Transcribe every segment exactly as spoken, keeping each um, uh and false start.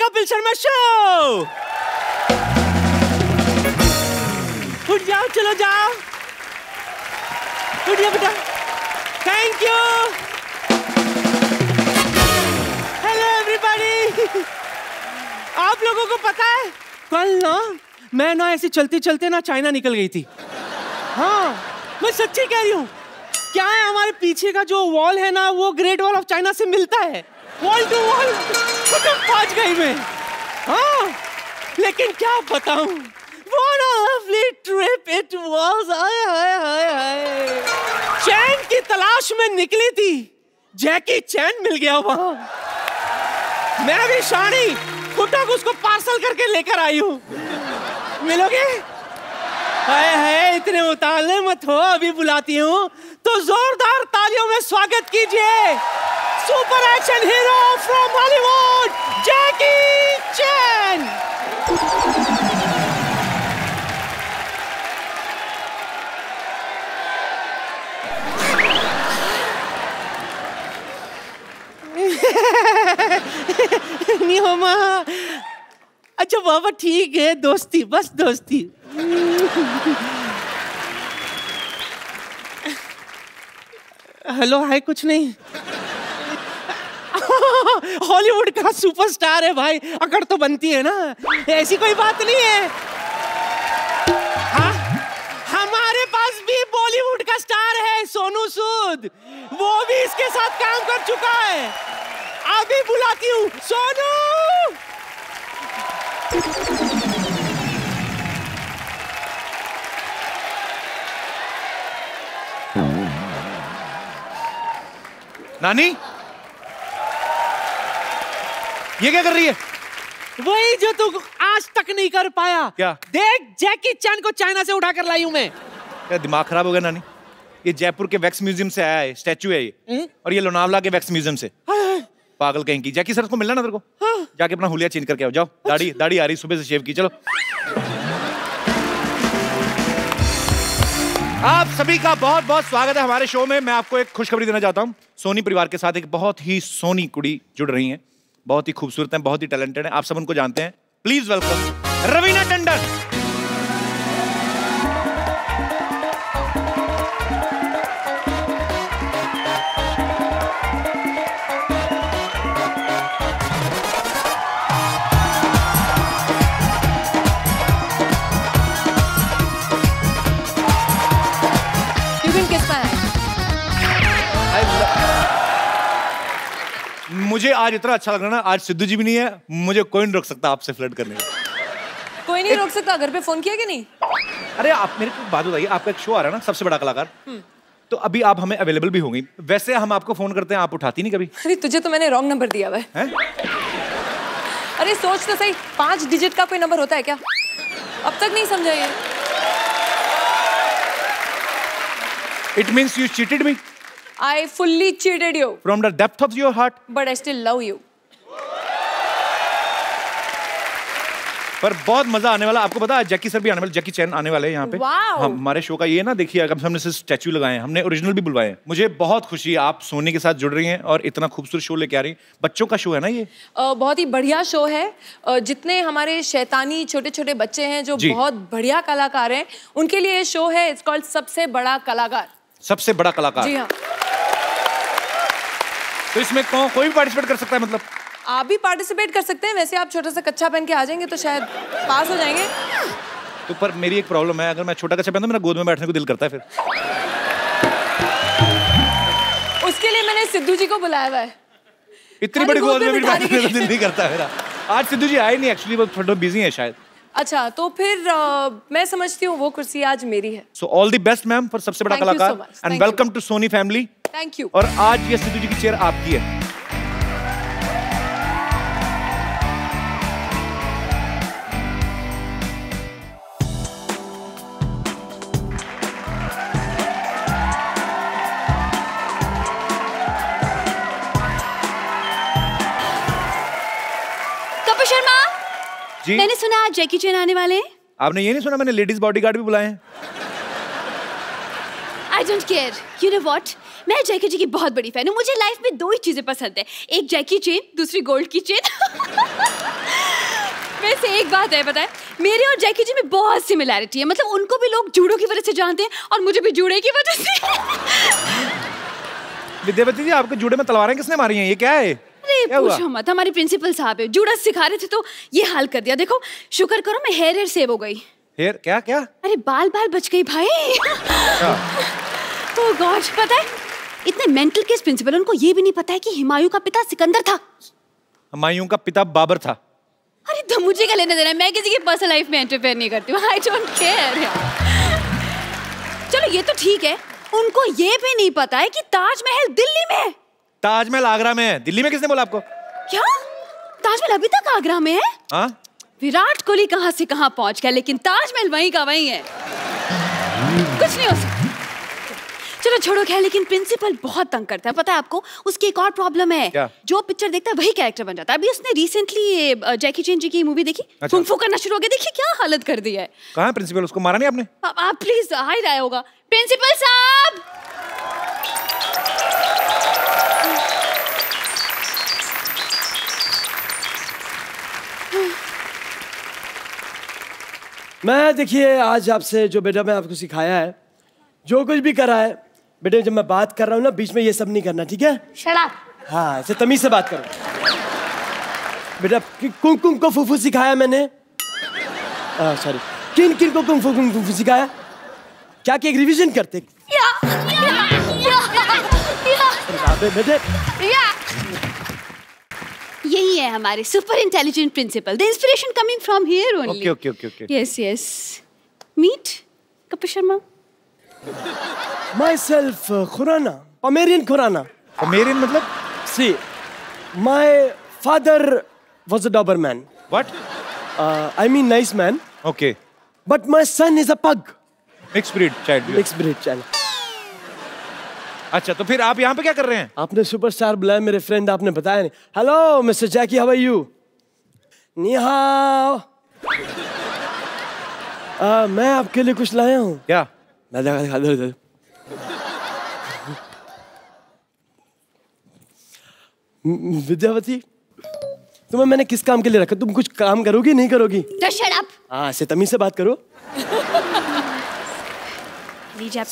Kapil Sharma Show! Put jao, chalo jao. Put jao, beta. Thank you. Hello everybody. आप लोगों को पता है कल ना मैं ना ऐसे चलते चलते ना चाइना निकल गई थी. हाँ, मैं सच्ची कह रही हूँ. क्या है हमारे पीछे का जो वॉल है ना वो ग्रेट वॉल ऑफ चाइना से मिलता है. वॉल टू वॉल तो पहुंच गई मैं. हाँ, लेकिन क्या बताऊँ, what a lovely trip it was. आय आय आय आय. चैन की तलाश में निकली थी, जैकी चैन मिल गया वहाँ. मैं भी शानी कुत्ता को उसको पार्सल करके लेकर आई हूँ. मिलोगे? हाय हाय, इतने उतावले मत हो, अभी बुलाती हूँ. तो जोरदार तालियों में स्वागत कीजिए super action hero from Hollywood Jackie Chan. नहीं हो माँ. अच्छा बाबा ठीक है, दोस्ती बस दोस्ती. हेलो हाय कुछ नहीं. हॉलीवुड का सुपरस्टार है भाई, अकड़ तो बनती है ना, ऐसी कोई बात नहीं है. हाँ, हमारे पास भी बॉलीवुड का स्टार है सोनू सूद, वो भी इसके साथ काम कर चुका है. अभी बुलाती हूँ सोनू. नानी ये क्या कर रही है? वही जो तू आज तक नहीं कर पाया. क्या? देख जैकी चैन को चाइना से उठा कर लाई हूँ मैं. क्या दिमाग खराब हो गया नानी? ये जयपुर के वैक्स म्यूजियम से आया है, स्टैचू है ये. हुँ? और ये लोनावला के वैक्स म्यूजियम से. हाँ, हाँ. पागल कहीं की. जैकी सर को मिलना ना तेरे को. हाँ. जाके अपना हुलिया चेंज करके आओ. जाओ, दाढ़ी दाढ़ी आ रही सुबह से शेव की. चलो आप सभी का बहुत बहुत स्वागत है हमारे शो में. मैं आपको एक खुशखबरी देना चाहता हूँ. सोनी परिवार के साथ एक बहुत ही सोनी कुड़ी जुड़ रही है, बहुत ही खूबसूरत हैं, बहुत ही टैलेंटेड हैं, आप सब उनको जानते हैं. Please welcome Raveena Tandon. मुझे आज इतना अच्छा लग रहा है ना, आज सिद्धू जी भी नहीं है, मुझे कोई नहीं रोक सकता आपसे फ्लर्ट करने को. कोई नहीं एक... रोक सकता. घर पे फोन किया कि नहीं? अरे आप मेरे को बात बताइए, आपका एक शो आ रहा है ना सबसे बड़ा कलाकार, तो अभी आप हमें अवेलेबल भी हो गई. वैसे हम आपको फोन करते हैं आप उठाती नहीं कभी. अरे तुझे तो मैंने रॉन्ग नंबर दिया हुआ है. अरे सोच तो सही, पांच डिजिट का कोई नंबर होता है क्या? अब तक नहीं समझा ये. It means you cheated me. I fully cheated you. From the depth of your heart. But I still love you. पर बहुत मजा आने वाला. आपको पता है जैकी सर भी आने वाले, जैकी चैन आने वाले हैं यहाँ पे. wow. हमारे शो का ये ना देखिए, अगर हमने सिर्फ स्टैचू लगाए हैं, हमने ओरिजिनल भी बुलवाए हैं. मुझे बहुत खुशी है आप सोनी के साथ जुड़ रही हैं और इतना खूबसूरत शो लेके आ रही हैं. बच्चों का शो है ना ये. uh, बहुत ही बढ़िया शो है. uh, जितने हमारे शैतानी छोटे छोटे बच्चे हैं जो जी. बहुत बढ़िया कलाकार हैं, उनके लिए ये शो है. इट्स कॉल्ड सबसे बड़ा कलाकार. सबसे बड़ा कलाकार. जी हाँ. तो इसमें कौन कोई भी पार्टिसिपेट कर सकता है? मतलब आप भी पार्टिसिपेट कर सकते हैं. वैसे आप छोटा सा कच्छा पहन के आ जाएंगे तो शायद पास हो जाएंगे. तो पर मेरी एक प्रॉब्लम है, अगर मैं छोटा कच्छा पहनता हूं मेरा गोद में बैठने को दिल करता है. फिर उसके लिए मैंने सिद्धू जी को बुलाया हुआ है. इतनी बड़ी गोद में बैठने को दिल नहीं करता मेरा. आज सिद्धू जी आए नहीं एक्चुअली, वो थोड़ा बिजी है शायद. अच्छा तो फिर आ, मैं समझती हूँ वो कुर्सी आज मेरी है. So all the best ma'am for सबसे बड़ा कलाकार and welcome to Sony family. Thank you. और आज ये सिद्धू जी की चेयर आपकी है. कपिल शर्मा जी, मैंने सुना आज जैकी चैन आने वाले हैं. आपने ये नहीं सुना मैंने लेडीज बॉडीगार्ड भी बुलाए हैं. I don't care. You know what? मैं जैकी जी की बहुत बड़ी फैन हूँ. मुझे लाइफ में दो ही चीजें पसंद है, एक जैकी चेन, दूसरी गोल्ड की चेन. वजह से एक बात है, पता है मेरे और जैकी जी में बहुत सिमिलैरिटी है, मतलब उनको भी लोग जूडो की वजह से जानते हैं और मुझे भी जूडे की वजह से। विद्यावती जी आपके जूडे में तलवारें किसने मारी हैं? ये क्या है? अरे पूछो मत, हमारे प्रिंसिपल साहब है, जूडा सिखा रहे थे तो ये हाल कर दिया। देखो शुक्र करो मैं हेयर हेयर सेव हो गई। हेयर क्या क्या? अरे बाल बाल बच गई भाई। ओह गॉड, पता है इतने मेंटल केस प्रिंसिपल, उनको ये भी नहीं पता है कि हुमायूं का पिता सिकंदर था, हुमायूं का पिता बाबर था। अरे तो मुझे क्या लेना देना, मैं किसी की पर्सनल लाइफ में एंटरफेयर नहीं करती हूँ, आई डोंट केयर। चलो ये तो ठीक है, उनको ये भी नहीं पता है कि ताजमहल दिल्ली में है। ताजमहल आगरा में है, दिल्ली में किसने बोला आपको? क्या ताजमहल अभी तक आगरा में है? हाँ? विराट कोहली कहाँ से कहाँ पहुँच गया, लेकिन ताजमहल वहीं का वहीं है, कुछ नहीं हो सकता। चलो छोड़ो क्या, लेकिन प्रिंसिपल बहुत तंग करता है, पता है आपको? उसकी एक और प्रॉब्लम है क्या? जो पिक्चर देखता है वही कैरेक्टर बन जाता है। अभी उसने रिसेंटली जैकी चैन जी की मूवी देखी, कुंग फू करना शुरू हो गया, देखिए क्या हालत कर दी है। कहाँ है प्रिंसिपल, उसको मारा नहीं आपने? आप, आप प्लीज हाई राय होगा प्रिंसिपल साहब। मैं देखिए आज आपसे जो बेटा मैं आपको सिखाया है, जो कुछ भी करा है बेटे, जब मैं बात कर रहा हूँ ना बीच में ये सब नहीं करना, ठीक है? Shut up. हाँ ऐसे तमीज से बात करो बेटा। कुंग कुंग को फूफू सिखाया मैंने, सॉरी किन किन को कुंग फू कुंग फूफू सिखाया, क्या कि एक रिवीजन करते बेटे। यही है हमारे super intelligent principal, the inspiration coming from here only. Okay okay okay, yes yes, meet Kapil Sharma. Myself Khurana, Pomeranian Khurana. Pomeranian मतलब? See, my father was a Doberman. What? Uh, I mean nice man. Okay. But my son is a pug. Mixed breed child. Mixed breed child. अच्छा तो फिर आप यहाँ पे क्या कर रहे हैं? आपने सुपरस्टार बुलाया मेरे फ्रेंड, आपने बताया नहीं। Hello, Mister Jackie, how are you? Ni hao. uh, मैं आपके लिए कुछ लाया हूँ। क्या? मैं देखा देखा विद्यावती, तुम्हें मैंने किस काम के लिए रखा, तुम कुछ काम करोगी नहीं करोगी? तो शट अप। हाँ से तमीज से बात करो।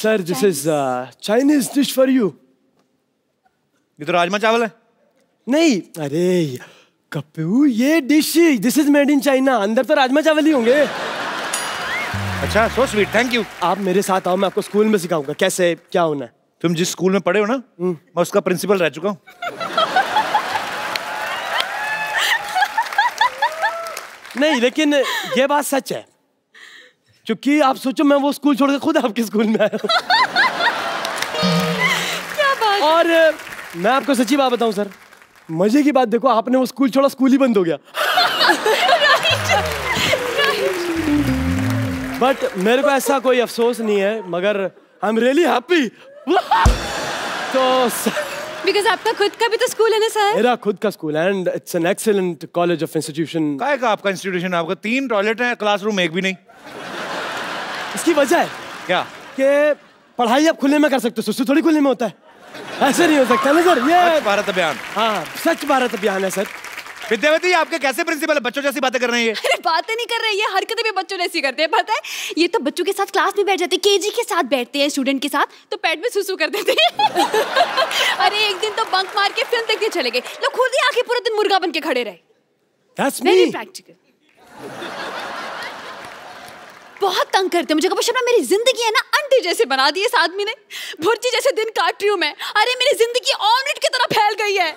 Sir this is Chinese dish for you. ये तो राजमा चावल है। नहीं अरे कप्पू, ये dish this is made in China, अंदर तो राजमा चावल ही होंगे। अच्छा सो स्वीट, थैंक यू। आप मेरे साथ आओ, मैं आपको स्कूल में सिखाऊंगा कैसे क्या होना है। तुम जिस स्कूल में पढ़े हो ना, मैं उसका प्रिंसिपल रह चुका हूँ। नहीं लेकिन ये बात सच है, क्योंकि आप सोचो मैं वो स्कूल छोड़कर खुद आपके स्कूल में आया हूँ। क्या बात? और मैं आपको सच्ची बात बताऊँ सर, मजे की बात देखो आपने वो स्कूल छोड़ा, स्कूल ही बंद हो गया। बट मेरे को ऐसा कोई अफसोस नहीं है, मगर आई एम रियली हैप्पी। तो बिकॉज आपका खुद का भी तो स्कूल है ना सर? मेरा खुद का स्कूल है and it's an excellent college of institution. क्या है आपका इंस्टीट्यूशन? आपका तीन टॉयलेट हैं, क्लासरूम एक भी नहीं। इसकी वजह है क्या कि पढ़ाई आप खुले में कर सकते हो, सुसु थोड़ी खुले में होता है, ऐसे नहीं हो सकता ना सर। ये भारत अभियान, हाँ स्वच्छ भारत अभियान है सर। विद्यावती आपके कैसे प्रिंसिपल है, बच्चों जैसी बातें कर रही है? अरे बातें नहीं कर रही है, हरकतें भी बच्चों जैसी करते हैं, पता है ये तो बच्चों के साथ क्लास में बैठ जाते हैं, केजी के साथ बैठते हैं स्टूडेंट के साथ, तो पैड में सुसु कर देते हैं। अरे एक दिन तो बंक मार के फिल्म देखने चले गए लोग, खुद ही आके पूरा दिन मुर्गा बन के खड़े रहे। That's me. Very practical. बहुत तंग करते हैं मुझे कपिल शर्मा, मेरी जिंदगी है ना अंडे जैसे बना दी इस आदमी ने, भुर्जी जैसे दिन काट रही हूँ मैं। अरे मेरी जिंदगी ऑमलेट की तरह फैल गई है।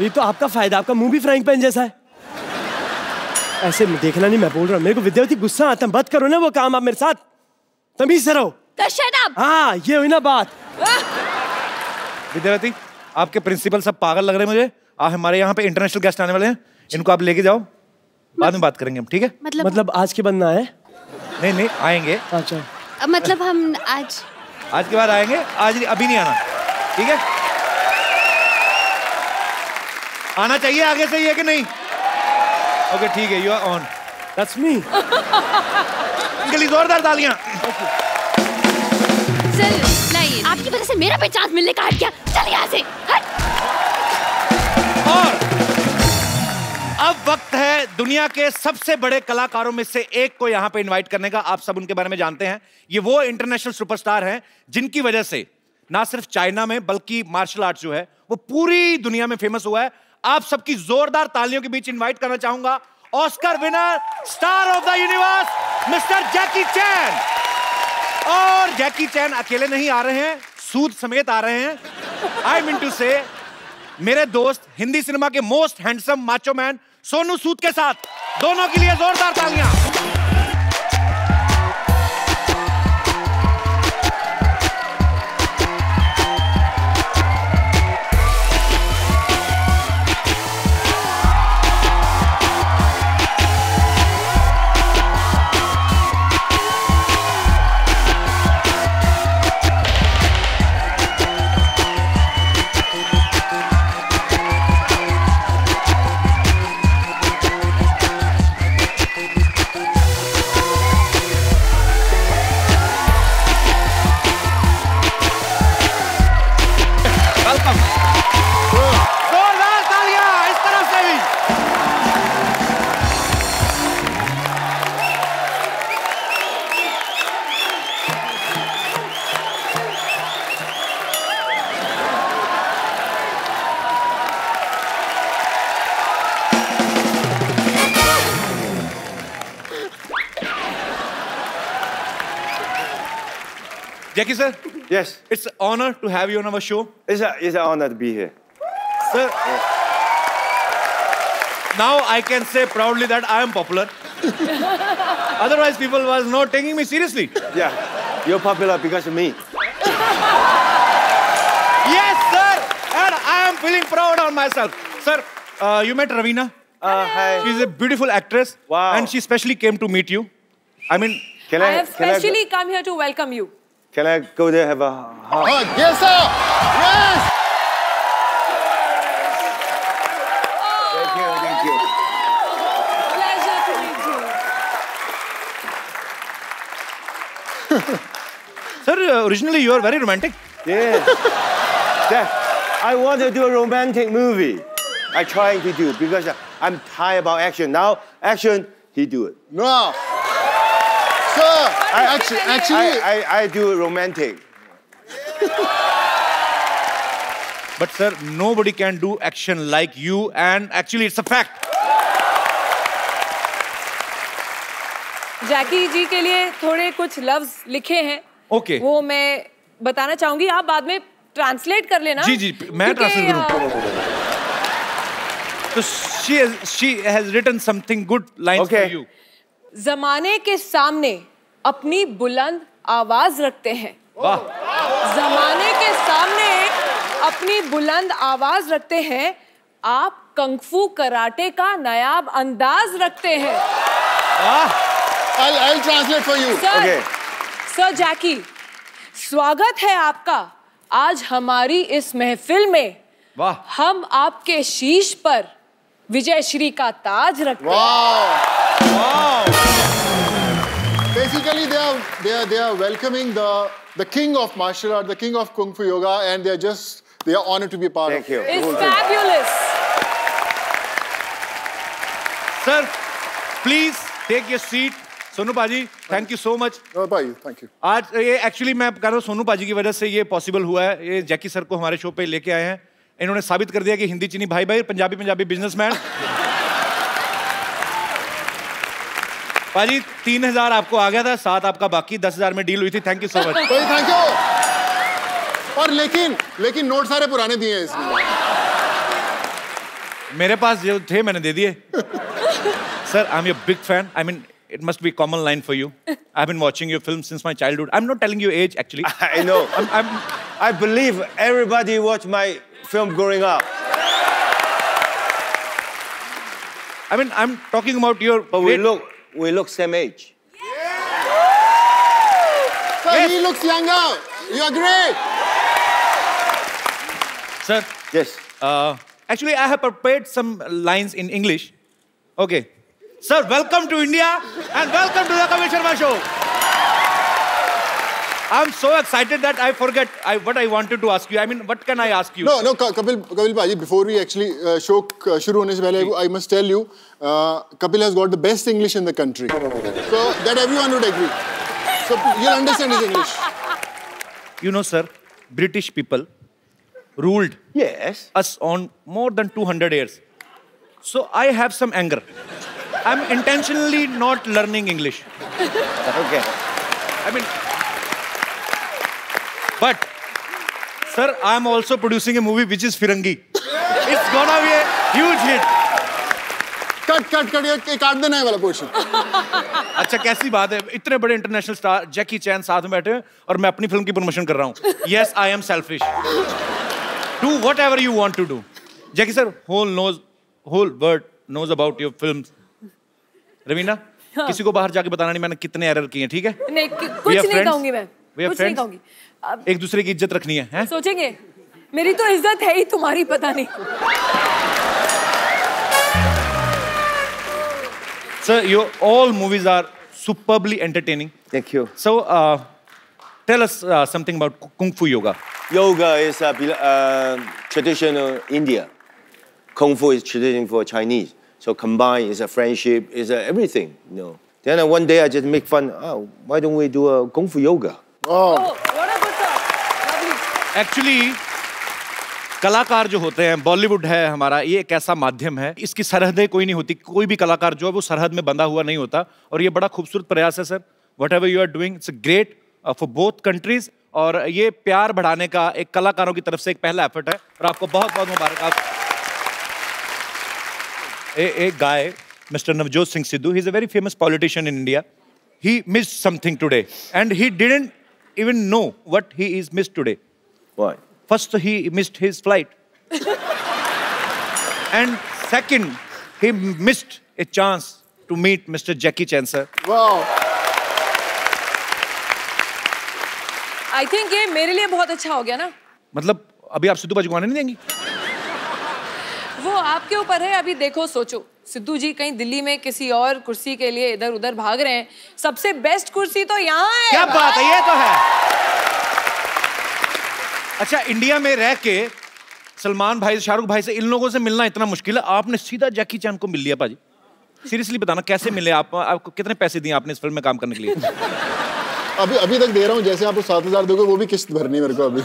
ये तो आपका फायदा, आपका मुंह भी फ्राइंग पैन जैसा है, ऐसे देखना नहीं मैं बोल रहा हूँ। मेरे को विद्यावती गुस्सा आता है, मत करो ना वो काम, आप मेरे साथ तमीज से रहो। हाँ ये हुई ना बात। विद्यावती आपके प्रिंसिपल सब पागल लग रहे हैं मुझे, आप हमारे यहाँ पे इंटरनेशनल गेस्ट आने वाले हैं, इनको आप लेके जाओ, बाद में बात करेंगे हम, ठीक है? मतलब मतलब आज के बंदा है? नहीं नहीं आएंगे। अच्छा मतलब हम आज आज के बाद आएंगे, आज अभी नहीं आना, ठीक है? आना चाहिए आगे से, ये कि नहीं? ओके ठीक है, you are on. That's me. इनके लिए जोरदार तालियां। सर नहीं, आपकी वजह से मेरा पहचान मिलने का हट गया, चल यहाँ से हट। और अब वक्त है दुनिया के सबसे बड़े कलाकारों में से एक को यहाँ पे इनवाइट करने का, आप सब उनके बारे में जानते हैं। ये वो इंटरनेशनल सुपरस्टार हैं जिनकी वजह से ना सिर्फ चाइना में बल्कि मार्शल आर्ट जो है वो पूरी दुनिया में फेमस हुआ है। आप सबकी जोरदार तालियों के बीच इनवाइट करना चाहूंगा Oscar winner, star of the universe, mister Jackie Chan. और जैकी चैन अकेले नहीं आ रहे हैं, सूद समेत आ रहे हैं। आई मीन टू से मेरे दोस्त हिंदी सिनेमा के most handsome macho man Sonu Sood के साथ, दोनों के लिए जोरदार तालियां। Jackie sir, yes, it's an honor to have you on our show. It's a it's an honor to be here, sir. Yes. Now I can say proudly that I am popular. Otherwise, people was not taking me seriously. Yeah, you're popular because of me. Yes, sir, and I am feeling proud on myself, sir. Uh, you met Ravina. Uh, hi. She's a beautiful actress. Wow. And she specially came to meet you. I mean, can I? I have specially come here to welcome you. Can I go there and have a hug? Hug, yes sir! Yes! Oh. Thank you, thank you. Pleasure to meet you. Sir, originally you are very romantic. Yes. Sir, I want to do a romantic movie. I'm trying to do it because I'm tired about action. Now, action, he do it. No. Sir, I actually, actually, I, I, I do romantic. But sir, nobody can do action like you, and actually, it's a fact. Jackie जी के लिए थोड़े कुछ loves लिखे हैं. Okay. वो मैं बताना चाहूँगी. आप बाद में ट्रांसलेट कर लेना. जी जी, मैं ट्रांसलेट करूँ. So she has, she has written something good lines for you. जमाने के सामने अपनी बुलंद आवाज रखते हैं. वाह. जमाने के सामने अपनी बुलंद आवाज रखते हैं, आप कंगफू कराटे का नायाब अंदाज रखते हैं. I'll translate for you. Okay. Sir Jackie, स्वागत है आपका आज हमारी इस महफिल में. वाह. हम आपके शीश पर विजय श्री का ताज रखते हैं. वाह वाह. Basically, they are they are they are welcoming the the king of martial art, the king of Kung Fu Yoga, and they are just they are honored to be a part Thank of it. It's fabulous. Sir, please take your seat. Sonu Paji, thank you so much. No, Paji, thank you. आज ये actually मैं कह रहा हूँ Sonu Paji की वजह से ये possible हुआ है. ये जैकी सर को हमारे show पे लेके आए हैं. इन्होंने साबित कर दिया कि हिंदी चीनी भाई भाई, पंजाबी पंजाबी businessman. पाजी तीन हजार आपको आ गया था, सात आपका बाकी, दस हजार में डील हुई थी. Thank you so much. Thank you. और लेकिन लेकिन नोट सारे पुराने दिए हैं इसमें. मेरे पास जो थे मैंने दे दिए. Sir, I am your big fan. I mean it must be common line for you. I been watching your film since my childhood. I am not telling your age actually. I know. I believe everybody watch my film growing up. I mean I am talking about your. We look We look same age. Yeah. Sir, yes. He looks younger. You agree? Sir. Yes. Uh, actually, I have prepared some lines in English. Okay. Sir, welcome to India and welcome to the Kapil Sharma Show. I'm so excited that I forget I, what I wanted to ask you. I mean, what can I ask you? No, no, Kapil, Kapil Bhaji, before we actually uh, show, uh, shuru hone se pehle, I must tell you, uh, Kapil has got the best English in the country. So that everyone would agree. So you'll understand his English. You know, sir, British people ruled yes. us on more than two hundred years. So I have some anger. I'm intentionally not learning English. Okay. I mean, but, sir, I'm also producing a movie which is Firangi. It's gonna be a huge hit. Cut, cut, cut. You're going to portion. Okay, kaisi baat hai? Itne bade international star Jackie Chan saath mein baithe hain aur main apni film ki promotion kar raha hoon. Yes, I am selfish. Do whatever you want to do. Jackie sir, whole knows, whole world knows about your films. Ravina? किसी को बाहर जाके बताना नहीं मैंने कितने error किए हैं ठीक है नहीं कुछ नहीं कहूँगी मैं कुछ नहीं कहूँगी एक दूसरे की इज्जत रखनी है हैं सोचेंगे मेरी तो इज्जत है ही तुम्हारी पता नहीं sir your all movies are superbly entertaining thank you so uh, tell us uh, something about Kung Fu Yoga Yoga is a uh, traditional India Kung Fu is traditional for Chinese So combined, it's a friendship, it's a everything, you know. Then uh, one day I just make fun, oh, why don't we do a Kung Fu Yoga? Oh, oh what a good thought. Lovely. Actually, कलाकार जो होते हैं, Bollywood है हमारा, ये एक ऐसा माध्यम है, इसकी सरहदें कोई नहीं होती, कोई भी कलाकार जो है, वो सरहद में बंधा हुआ नहीं होता, और ये बड़ा खूबसूरत प्रयास है, sir. Whatever you are doing, it's great uh, for both countries, और ये प्यार बढ़ाने का एक कलाकारों की तरफ से एक पहला एफर्ट है, और आपको बहुत-बहुत मुबारक A, a guy, Mr. Navjot Singh Sidhu, he's a very famous politician in India. He missed something today. And he didn't even know what he is missed today. Why? First, he missed his flight. And second, he missed a chance to meet Mr. Jackie Chan, sir. Wow. I think this is very good for me. I mean, you won't give Sidhu Bhai Jagwani? वो आपके ऊपर है अभी देखो सोचो सिद्धू जी कहीं दिल्ली में किसी और कुर्सी के लिए इधर उधर भाग रहे हैं सबसे बेस्ट कुर्सी तो यहाँ है क्या बात है ये तो है अच्छा इंडिया में रह के सलमान भाई शाहरुख भाई से इन लोगों से मिलना इतना मुश्किल है आपने सीधा जैकी चैन को मिल लिया पाजी सीरियसली बताना कैसे मिले आप आपको कितने पैसे दिए आपने इस फिल्म में काम करने के लिए अभी अभी तक दे रहा हूँ जैसे आपको सात हजार दोगे वो भी किस्त भरनी मेरे को अभी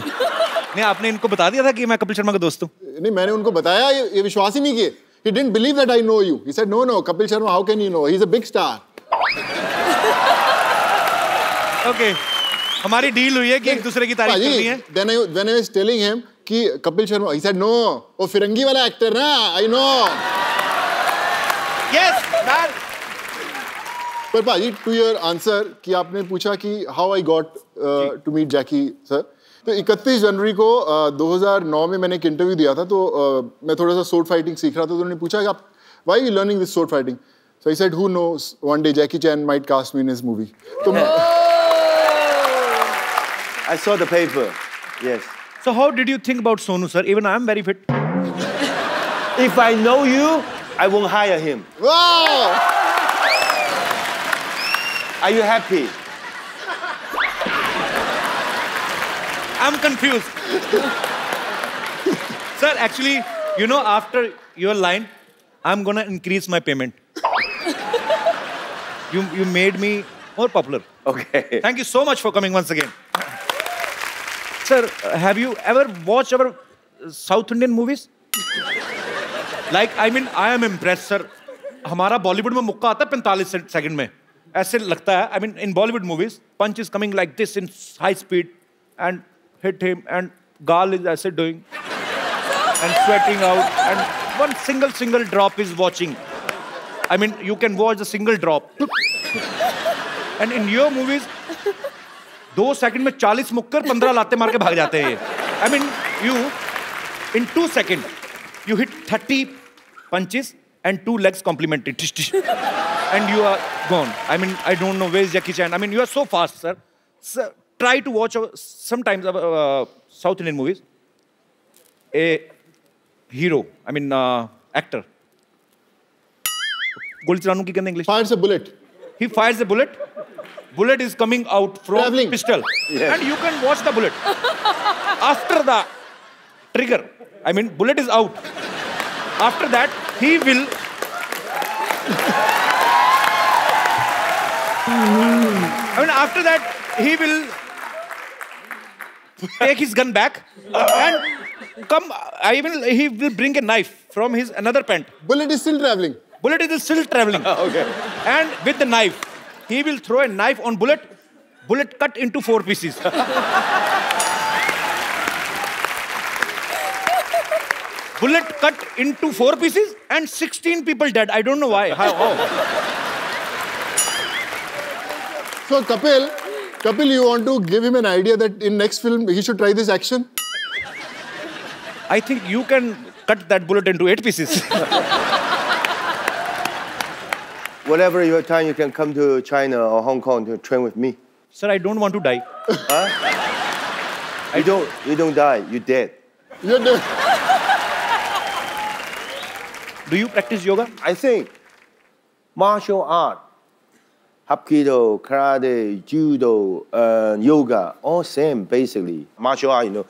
नहीं आपने इनको बता दिया था कि मैं कपिल शर्मा का दोस्त हूँ नहीं मैंने उनको बताया ये, ये विश्वास ही नहीं किए He didn't believe that I know you. He said no no Kapil Sharma how can you know? He's a big star. Okay हमारी डील हुई है कि एक दूसरे की तारीफ करनी है. Then I when I was telling him कि Kapil Sharma he said no वो फिरंगी वाला एक्टर ना I know. Yes that. पर पाजी to your answer कि आपने पूछा कि how I got uh, to meet Jackie sir. तो इकतीस जनवरी को दो हज़ार नौ में मैंने एक इंटरव्यू दिया था तो मैं थोड़ा सा sword fighting सीख रहा था तो उन्होंने पूछा कि आप why are you learning this sword fighting? So I said who knows one day Jackie Chan might cast me in his movie. तो I saw the paper. Yes. So how did you think about Sonu sir? Even I am very fit. If I know you, I won't hire him. Wow. Are you happy? I'm confused. Sir, actually, you know, after your line, I'm gonna increase my payment. you you made me more popular. Okay. Thank you so much for coming once again. Sir, have you ever watched our South Indian movies? Like, I mean, I am impressed, sir. हमारा Bollywood में मुक्का आता है पैंतालीस second में. ऐसे लगता है. I mean, in Bollywood movies, punch is coming like this in high speed and hit him and Gal is as doing and sweating out and one single single drop is watching. I mean you can watch a single drop. And in your movies, two seconds में चालीस मुक्कर पंद्रह लाते मार के भाग जाते हैं ये. I mean you in two seconds you hit thirty punches and two legs complimentary and you are gone. I mean I don't know where is Jackie Chan. I mean you are so fast, sir. Sir. Try to watch uh, sometimes uh, uh, South Indian movies. A hero, I mean uh, actor. Goli chalanu ki kehte English. Fires a bullet. He fires a bullet bullet is coming out from Traveling. pistol. Yes. And you can watch the bullet. After the trigger, I mean, bullet is out. After that, he will... I mean, after that, he will... take his gun back and come, I will, he will bring a knife from his another pant. Bullet is still travelling? Bullet is still travelling. Okay. And with the knife, he will throw a knife on bullet, bullet cut into four pieces. Bullet cut into four pieces and sixteen people dead. I don't know why. How? How? So Kapil, Kapil, you want to give him an idea that in next film, he should try this action? I think you can cut that bullet into eight pieces. Whatever your time, you can come to China or Hong Kong to train with me. Sir, I don't want to die. Huh? You don't, you don't die, you're dead. You're dead. Do you practice yoga? I think martial art. Hapkido, karate, judo, uh, yoga, all same basically. Martial art, you know,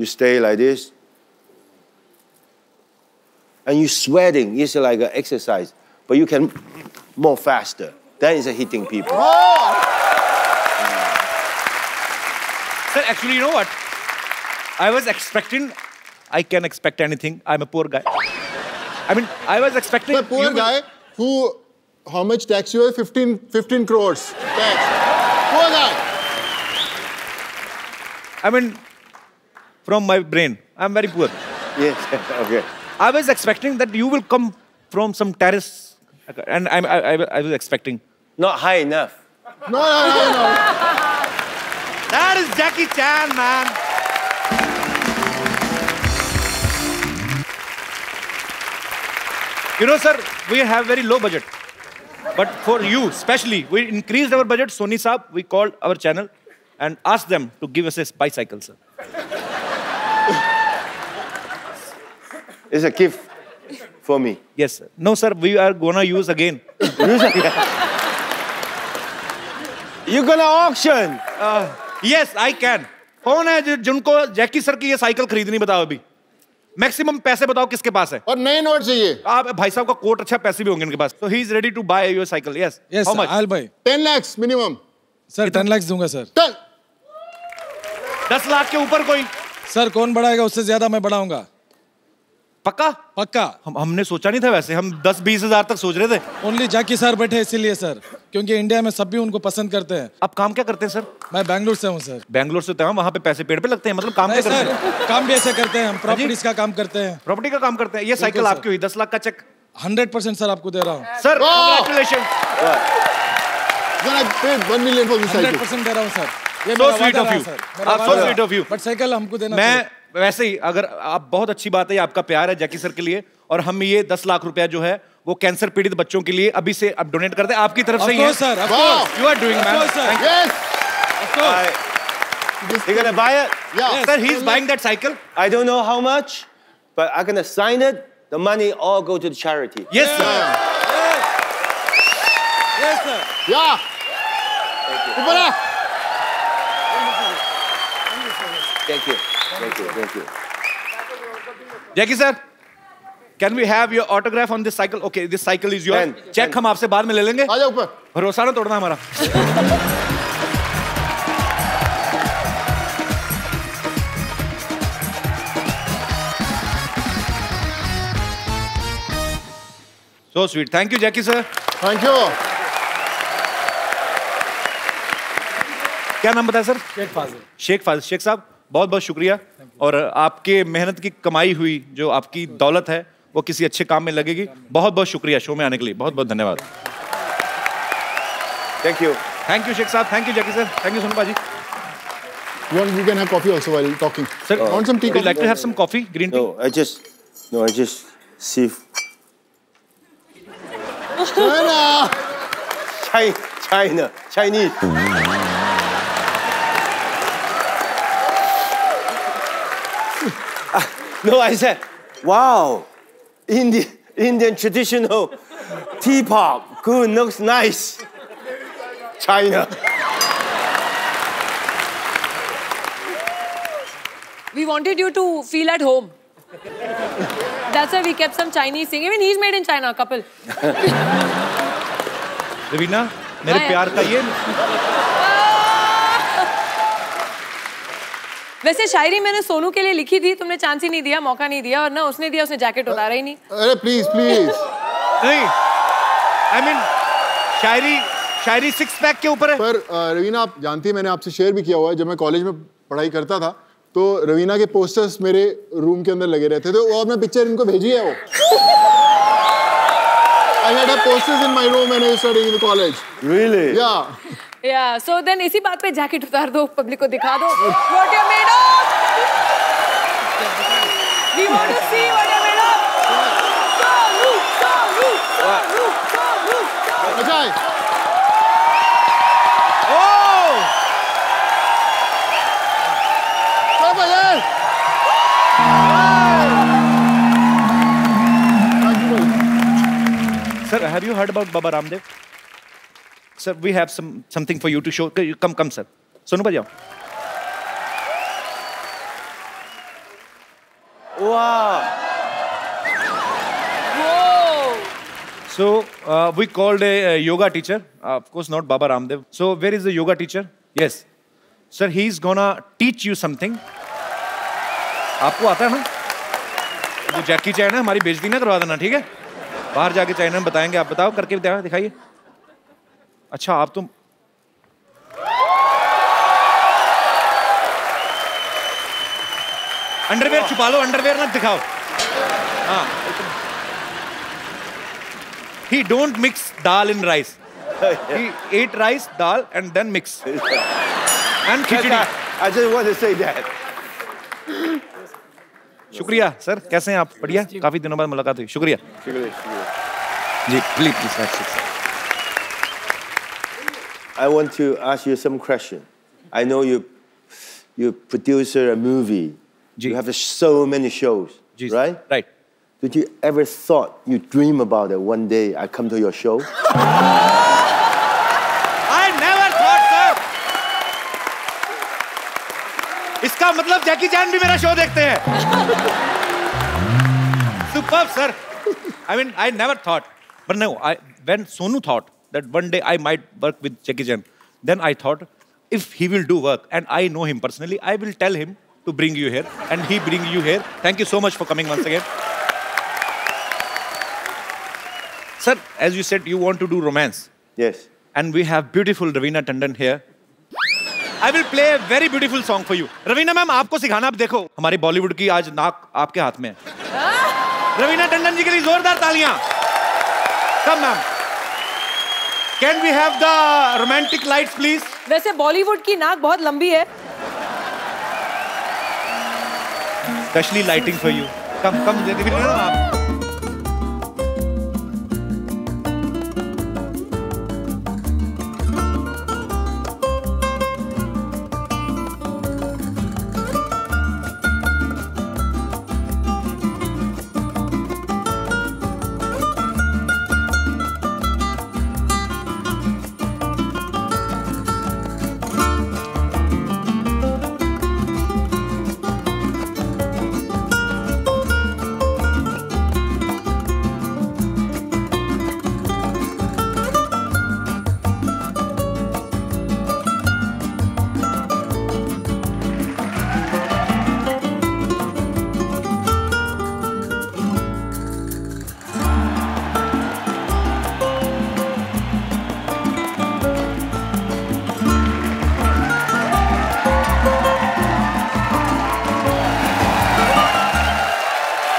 you stay like this. And you're sweating, it's like an exercise, but you can more faster. That is a hitting people. Oh! Mm. Sir, actually, you know what? I was expecting, I can expect anything. I'm a poor guy. I mean, I was expecting... A poor guy who... How much tax you have? fifteen, fifteen crores tax. Poor guy. I mean, from my brain, I'm very poor. Yes, okay. I was expecting that you will come from some terrace, and I, I, I, I was expecting. Not high enough. No, no, no, no. That is Jackie Chan, man. You know, sir, we have very low budget. But for you, especially, we increased our budget. Sony Saab, we called our channel and asked them to give us a bicycle, sir. It's a gift for me. Yes, sir. No, sir, we are gonna use again. You're gonna auction? Uh, yes, I can. Who is who? Jackie sir, ki ye cycle खरीदनी बताओ अभी. Maximum पैसे बताओ किसके पास है और नए note चाहिए आप भाई साहब का कोट अच्छा पैसे भी होंगे इनके पास so he is ready to buy your cycle yes yes how much I'll buy ten lakhs minimum sir ten lakhs दूंगा सर ten दस लाख के ऊपर कोई सर कौन बढ़ाएगा उससे ज्यादा मैं बढ़ाऊंगा पक्का पक्का हम हमने सोचा नहीं था वैसे हम दस बीस हज़ार तक सोच रहे थे ओनली जाकी सर बैठे इसीलिए सर क्योंकि इंडिया में सब भी उनको पसंद करते हैं आप काम क्या करते हैं सर मैं बैंगलोर से हूं सर बैंगलोर से तो हम वहां पे पैसे पेड़ पे लगते हैं मतलब काम क्या करते हैं काम भी ऐसे करते हैं हम प्रॉपर्टीज का काम करते हैं प्रॉपर्टी का काम करते हैं ये साइकिल आपकी हुई दस लाख का cheque one hundred percent sir आपको दे रहा हूं sir congratulations one million for this cycle one hundred percent दे रहा हूं सर ये बहुत स्वीट ऑफ यू आप so sweet of you but cycle हमको देना मैं वैसे ही अगर आप बहुत अच्छी बात है आपका प्यार है जैकी सर के लिए और हम ये दस लाख रुपया जो है वो कैंसर पीड़ित बच्चों के लिए अभी से अब डोनेट करते हैं आपकी तरफ से ही है sir you are doing man yes you gonna buy it sir he is buying that cycle I don't know how much but I can sign it the money all go to the charity yes sir yes sir या ऊपर आ thank you Thank you, thank you. Jackie sir, can we have your autograph on this cycle? Okay, this cycle is yours. Check हम आपसे बाद में ले लेंगे। आ जाओ ऊपर। भरोसा ना तोड़ना हमारा। So sweet. Thank you, Jackie sir. Thank you. क्या नाम बताया सर? शेख फाजिल। शेख फाजिल, शेख साहब। बहुत बहुत शुक्रिया और आपके मेहनत की कमाई हुई जो आपकी दौलत है वो किसी अच्छे काम में लगेगी बहुत बहुत शुक्रिया शो में आने के लिए बहुत बहुत धन्यवाद thank you thank you Sheikh साहब thank you Jackie sir thank you Sonu ji you can have coffee also while talking sir want some tea I like to have some coffee green tea I just know I just see China China Chinese No, I said, wow, Indian, Indian traditional teapot, good, looks nice. China. We wanted you to feel at home. That's why we kept some Chinese thing. Even he's made in China, Kapil. Ravina, mere pyar ka ye. वैसे शायरी मैंने सोनू के लिए लिखी थी, तुमने chance ही नहीं दिया, मौका नहीं दिया और ना उसने दिया, उसने जैकेट उतारा ही नहीं. अरे प्लीज प्लीज. नहीं, I mean शायरी शायरी सिक्स पैक के ऊपर है. पर रवीना आप जानती हैं मैंने आपसे शेयर भी किया हुआ है, जब मैं कॉलेज में पढ़ाई करता था तो रवीना के पोस्टर्स मेरे रूम के अंदर लगे रहते थे और मैं पिक्चर इनको भेजी है वो. I had posters in my room when I was studying in the college. Really? Yeah. Yeah, so then इसी बात पे जैकेट उतार दो, पब्लिक को दिखा दो. What you made of? We want to see what you made of. Sonu, Sonu, Sonu, Sonu, Sonu. बचाए. Oh! क्या बजाए? Sir, have you heard about Baba Ramdev? Sir, we have some something for you to show. Come, come, sir. Sonu, bajao. Wow. Whoa. So uh, we called a, a yoga teacher. Uh, of course, not Baba Ramdev. So where is the yoga teacher? Yes, sir. He's gonna teach you something. आपको आता है ना? जो Jackie Chan है, हमारी बेइज्जती ना करवा देना, ठीक है? बाहर जाके China में बताएंगे, आप बताओ करके दिखाइए. अच्छा आप तुम अंडरवेयर छुपा लो, अंडरवेयर ना दिखाओ. हाँ. He don't mix dal in rice. He ate rice, dal, and then mix. And khichdi. I just want to say that. शुक्रिया सर, कैसे हैं आप? बढ़िया. काफी दिनों बाद मुलाकात हुई. शुक्रिया. जी please please. I want to ask you some question. I know you, you producer a movie. G. You have so many shows, G. right? Right. Did you ever thought you dream about it one day? I come to your show. I never thought so. इसका मतलब Jackie Chan भी मेरा show देखते हैं. Superb, sir. I mean, I never thought, but no, I when Sonu thought that one day I might work with Jackie Chan. Then I thought, if he will do work, and I know him personally, I will tell him to bring you here, and he bring you here. Thank you so much for coming once again. Sir, as you said, you want to do romance. Yes. And we have beautiful Ravina Tandon here. I will play a very beautiful song for you. Ravina ma'am, आपको सिखाना आप देखो. हमारी Bollywood की आज नाक आपके हाथ में है. Ravina Tandon जी के लिए जोरदार तालियाँ. Come ma'am. Can we have the romantic lights, please? वैसे बॉलीवुड की नाक बहुत लंबी है. Specially lighting for you. Come, come, जल्दी बिना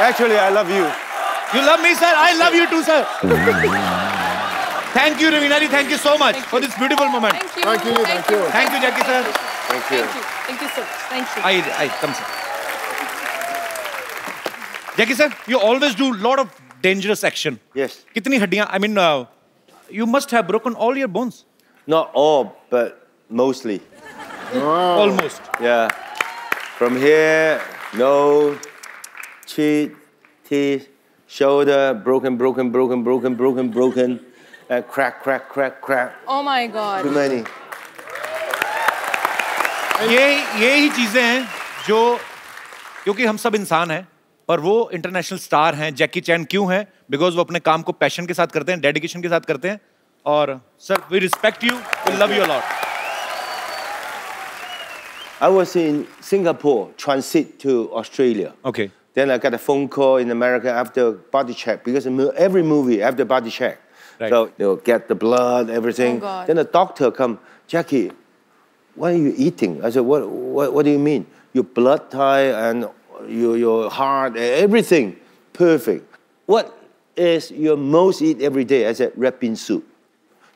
Actually, I love you. You love me, sir? I love you too, sir. Thank you, Ravina ji. Thank you so much you. for this beautiful moment. Thank you. Thank you. Thank you, thank you Jackie, sir. Thank you. Thank you, sir. Thank you. I, I, come, sir. Jackie, sir, you always do a lot of dangerous action. Yes. Kitni haddiyan? I mean, uh, you must have broken all your bones. Not all, but mostly. Oh. Almost. Yeah. From here, no. Cheek, teeth, shoulder, broken, broken, broken, broken, broken, broken. uh, crack, crack, crack, crack. Oh my God. Too many. ये चीजें हैं जो क्योंकि हम सब इंसान हैं पर वो इंटरनेशनल स्टार हैं जैकी चैन क्यों हैं बिकॉज़ वो अपने काम को पैशन के साथ करते हैं डेडिकेशन के साथ करते हैं और sir we respect you we love you lot. I was in Singapore transit to Australia. Okay. Then I got a phone call in America after body check because every movie after body check, right. So they'll get the blood, everything. Oh God. Then the doctor come, Jackie, what are you eating? I said, what, what, what do you mean? Your blood type and your, your heart, everything, perfect. What is your most eat every day? I said, red bean soup.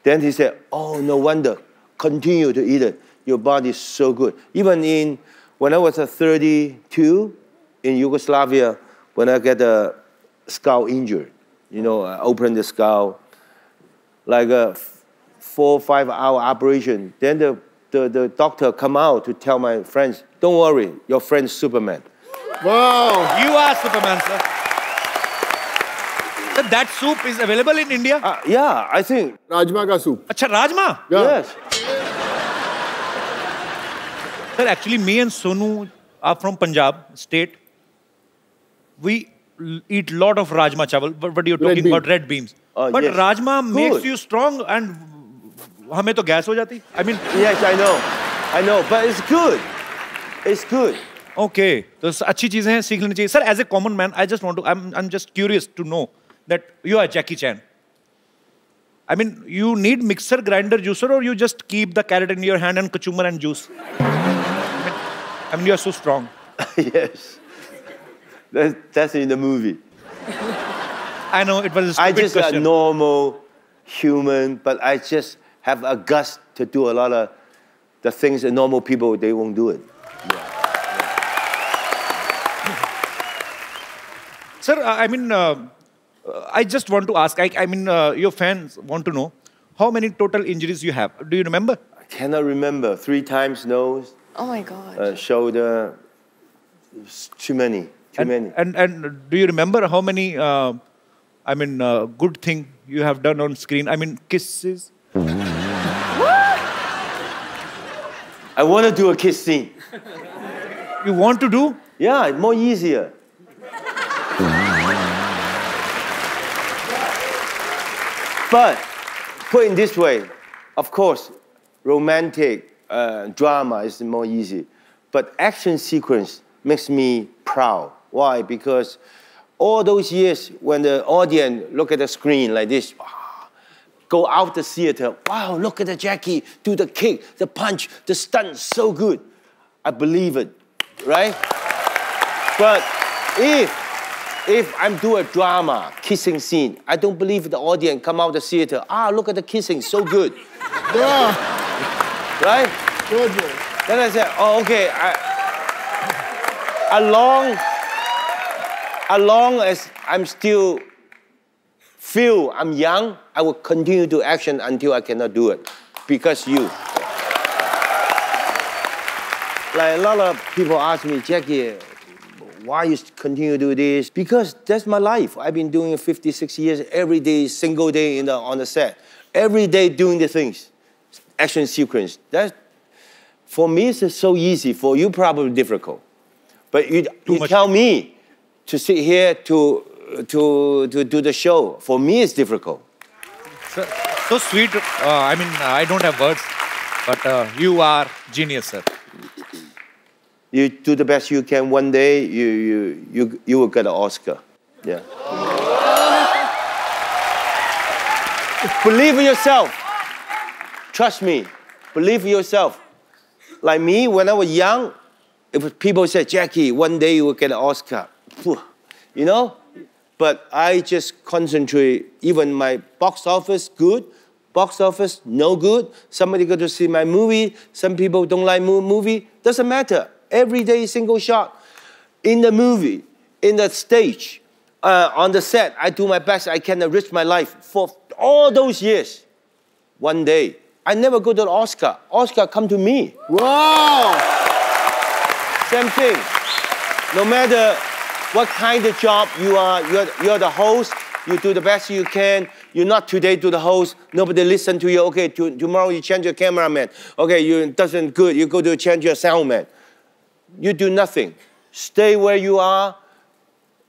Then he said, oh, no wonder. Continue to eat it. Your body is so good. Even in, when I was thirty-two, in Yugoslavia, when I get a skull injured, you know, I opened the skull, like a four, five hour operation. Then the The, the doctor come out to tell my friends, don't worry, your friend's Superman. Wow, you are Superman, sir. Sir, that soup is available in India? Uh, yeah, I think. Rajma ka soup. Achha, Rajma? Yeah. Yes. Sir, actually, me and Sonu are from Punjab state. We eat lot of Rajma chawal, but, but you're talking red about red beams. Uh, but yes. Rajma cool. makes you strong and... हमें तो gas हो जाती। I mean, yes, I know, I know, but it's good, it's good. Okay, तो अच्छी चीजें हैं सीखनी चाहिए। Sir, as a common man, I just want to, I'm, I'm just curious to know that you are Jackie Chan. I mean, you need mixer, grinder, juicer, or you just keep the carrot in your hand and cucumber and juice. I mean, you are so strong. Yes, that's, that's in the movie. I know it was a stupid question. I just question. A normal human, but I just. Have a guts to do a lot of the things that normal people, they won't do it. Yeah. Yeah. Sir, I mean, uh, I just want to ask, I, I mean, uh, your fans want to know, how many total injuries you have? Do you remember? I cannot remember. Three times nose. Oh my God. Uh, shoulder. It's too many. Too and, many. And, and do you remember how many, uh, I mean, uh, good thing you have done on screen? I mean, kisses? I want to do a kiss scene. You want to do? Yeah, more easier. But put it this way, of course, romantic uh, drama is more easy. But action sequence makes me proud. Why? Because all those years when the audience look at the screen like this, go out the theater, wow, look at the Jackie, do the kick, the punch, the stunt, so good. I believe it, right? But if, if I'm doing a drama, kissing scene, I don't believe the audience come out the theater, ah, look at the kissing, so good. Yeah. Right? Good. Then I said, oh, okay, I, along, along as I'm still feel I'm young, I will continue to action until I cannot do it. Because you. Like a lot of people ask me, Jackie, why you continue to do this? Because that's my life. I've been doing it fifty-six years, every day, single day in the, on the set. Every day doing the things. Action sequence. That's, for me, it's so easy. For you, probably difficult. But you, you tell me to sit here to To, to do the show. For me, it's difficult. Sir, so sweet. Uh, I mean, I don't have words, but uh, you are genius, sir. You do the best you can. One day, you, you, you, you will get an Oscar. Yeah. Believe in yourself. Trust me. Believe in yourself. Like me, when I was young, if people said, Jackie, one day you will get an Oscar. You know? But I just concentrate, even my box office good, box office no good, somebody go to see my movie, some people don't like movie, doesn't matter. Every day, single shot, in the movie, in the stage, uh, on the set, I do my best, I can enrich my life for all those years. One day, I never go to the Oscar, Oscar come to me. Wow! Same thing, no matter what kind of job you are, you're, you're the host, You do the best you can. You're not today to the host. Nobody listen to you. Okay, to, tomorrow you change your cameraman. Okay, you doesn't good. You go to change your soundman. You do nothing. Stay where you are.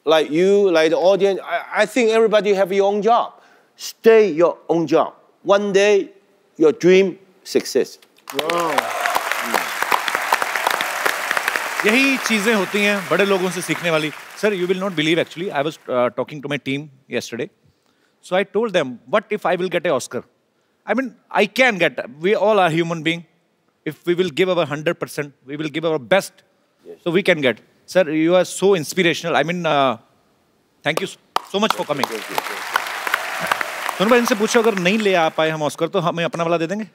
Like you, like the audience. I, I think everybody have your own job. Stay your own job. One day, your dream success. Wow. यही चीजें होती हैं बड़े लोगों से सीखने वाली. Sir, you will not believe actually. I was uh, talking to my team yesterday. So I told them, what if I will get an Oscar? I mean, I can get. We all are human beings. If we will give our one hundred percent, we will give our best. Yes. So we can get. Sir, you are so inspirational. I mean, uh, thank you so much for coming. Sonu bhai, इनसे पूछो अगर नहीं ले आ पाए हम Oscar तो हमें अपना वाला दे देंगे.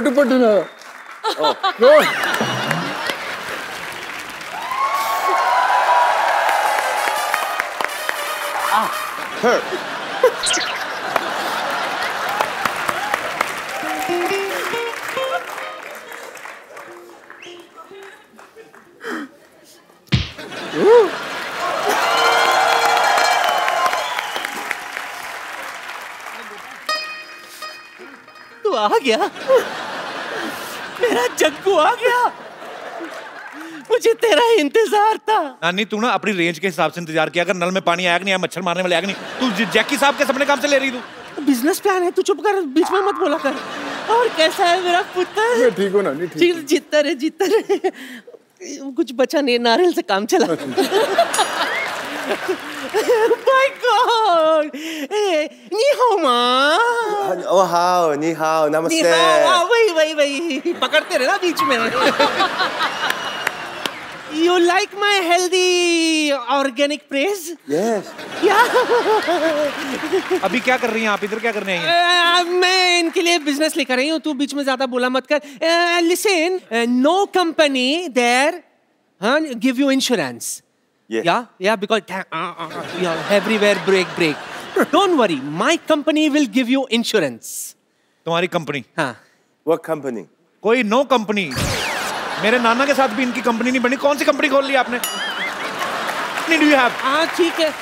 To put in a... Oh. No. Ah, her. तू आ गया. मेरा जग्गू आ गया. मुझे तेरा इंतजार था. नानी तू ना अपनी रेंज के हिसाब से इंतजार किया. अगर नल में पानी आया कि नहीं आया, मच्छर मारने वाले आया कि नहीं. तू जैकी साहब के सपने काम से ले रही. तू बिजनेस प्लान है. तू चुप कर, बीच में मत बोला कर. और कैसा है मेरा पुत्र? ठीक हो नानी? ठीक. जीतता रहे जीतता रहे. कुछ बचा नहीं, नारियल से काम चला. My God! Hey, ni hao ma. Oh how, ni hao, namaste. Ni hao, वही वही वही. पकड़ते रहना बीच में. You like my healthy organic praise? Yes. Yeah. अभी क्या कर रही हैं आप? इधर क्या करने आई हैं? मैं इनके लिए business लेकर आई हूँ. तू बीच में ज़्यादा बोला मत कर. Listen, no company there, हाँ, give you insurance. Yeah. yeah, yeah, because uh, uh, yeah, everywhere break, break. Don't worry, my company will give you insurance. तुम्हारी company? हाँ. What company? कोई no company. मेरे नाना के साथ भी इनकी company नहीं बनी. कौन सी company खोल ली आपने? Company do you have? हाँ ठीक है.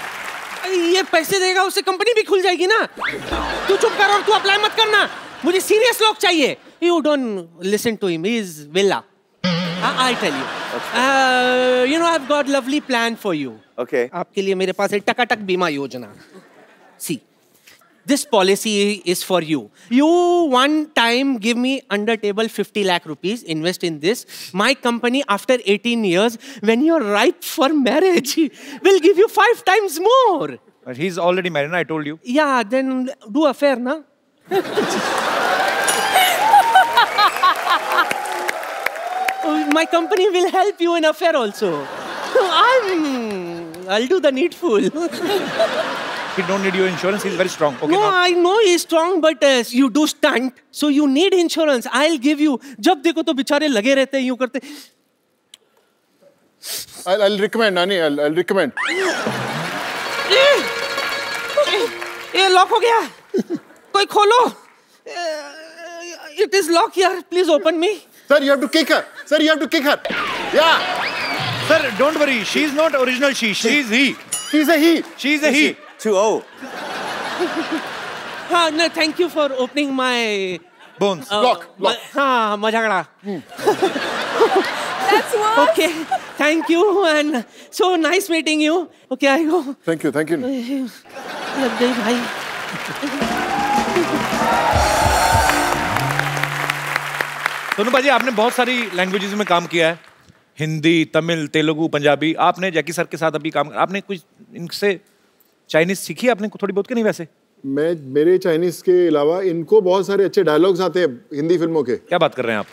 ये पैसे देगा उससे company भी खुल जाएगी ना. तू चुप कर और तू apply मत करना. मुझे serious लोग चाहिए. You don't listen to him. He is villa. I tell you. Okay. Uh, you know, I've got lovely plan for you. Okay. आपके लिए मेरे पास है टकाटक बीमा योजना. See, this policy is for you. You one time give me under table fifty lakh rupees. Invest in this. My company, after eighteen years, when you're ripe for marriage, will give you five times more. But he's already married, I told you. Yeah, then do affair, na? My company will help you in affair also. I'm, I'll do the needful. He don't need your insurance. He's very strong. Okay, no, now. I know he's strong, but uh, you do stunt, so you need insurance. I'll give you. जब देखो तो बिचारे लगे रहते हैं यूँ करते. I'll, I'll recommend, Nani. I'll, I'll recommend. ये lock हो गया. कोई खोलो. It is locked here. Please open me. Sir, you have to kick her. Sir, you have to kick her. Yeah. Sir, don't worry. She's not original she. She's he. She's a he. She's a he. two oh. Ah, no, thank you for opening my... Bones. Uh, lock, lock. Ah, majagada. That's what. Okay, thank you. And so nice meeting you. Okay, I go. Thank you, thank you. Lag gayi bhai. Sonu भाई आपने बहुत सारी languages में काम किया है. हिंदी, तमिल, तेलुगु, पंजाबी. आपने Jackie sir के साथ अभी काम किया. आपने कुछ इनसे चाइनीज़ सीखी आपने थोड़ी बहुत के नहीं वैसे? मैं मेरे चाइनीज़ के अलावा इनको बहुत सारे अच्छे डायलॉग्स आते हैं हिंदी फिल्मों के. क्या बात कर रहे हैं आप?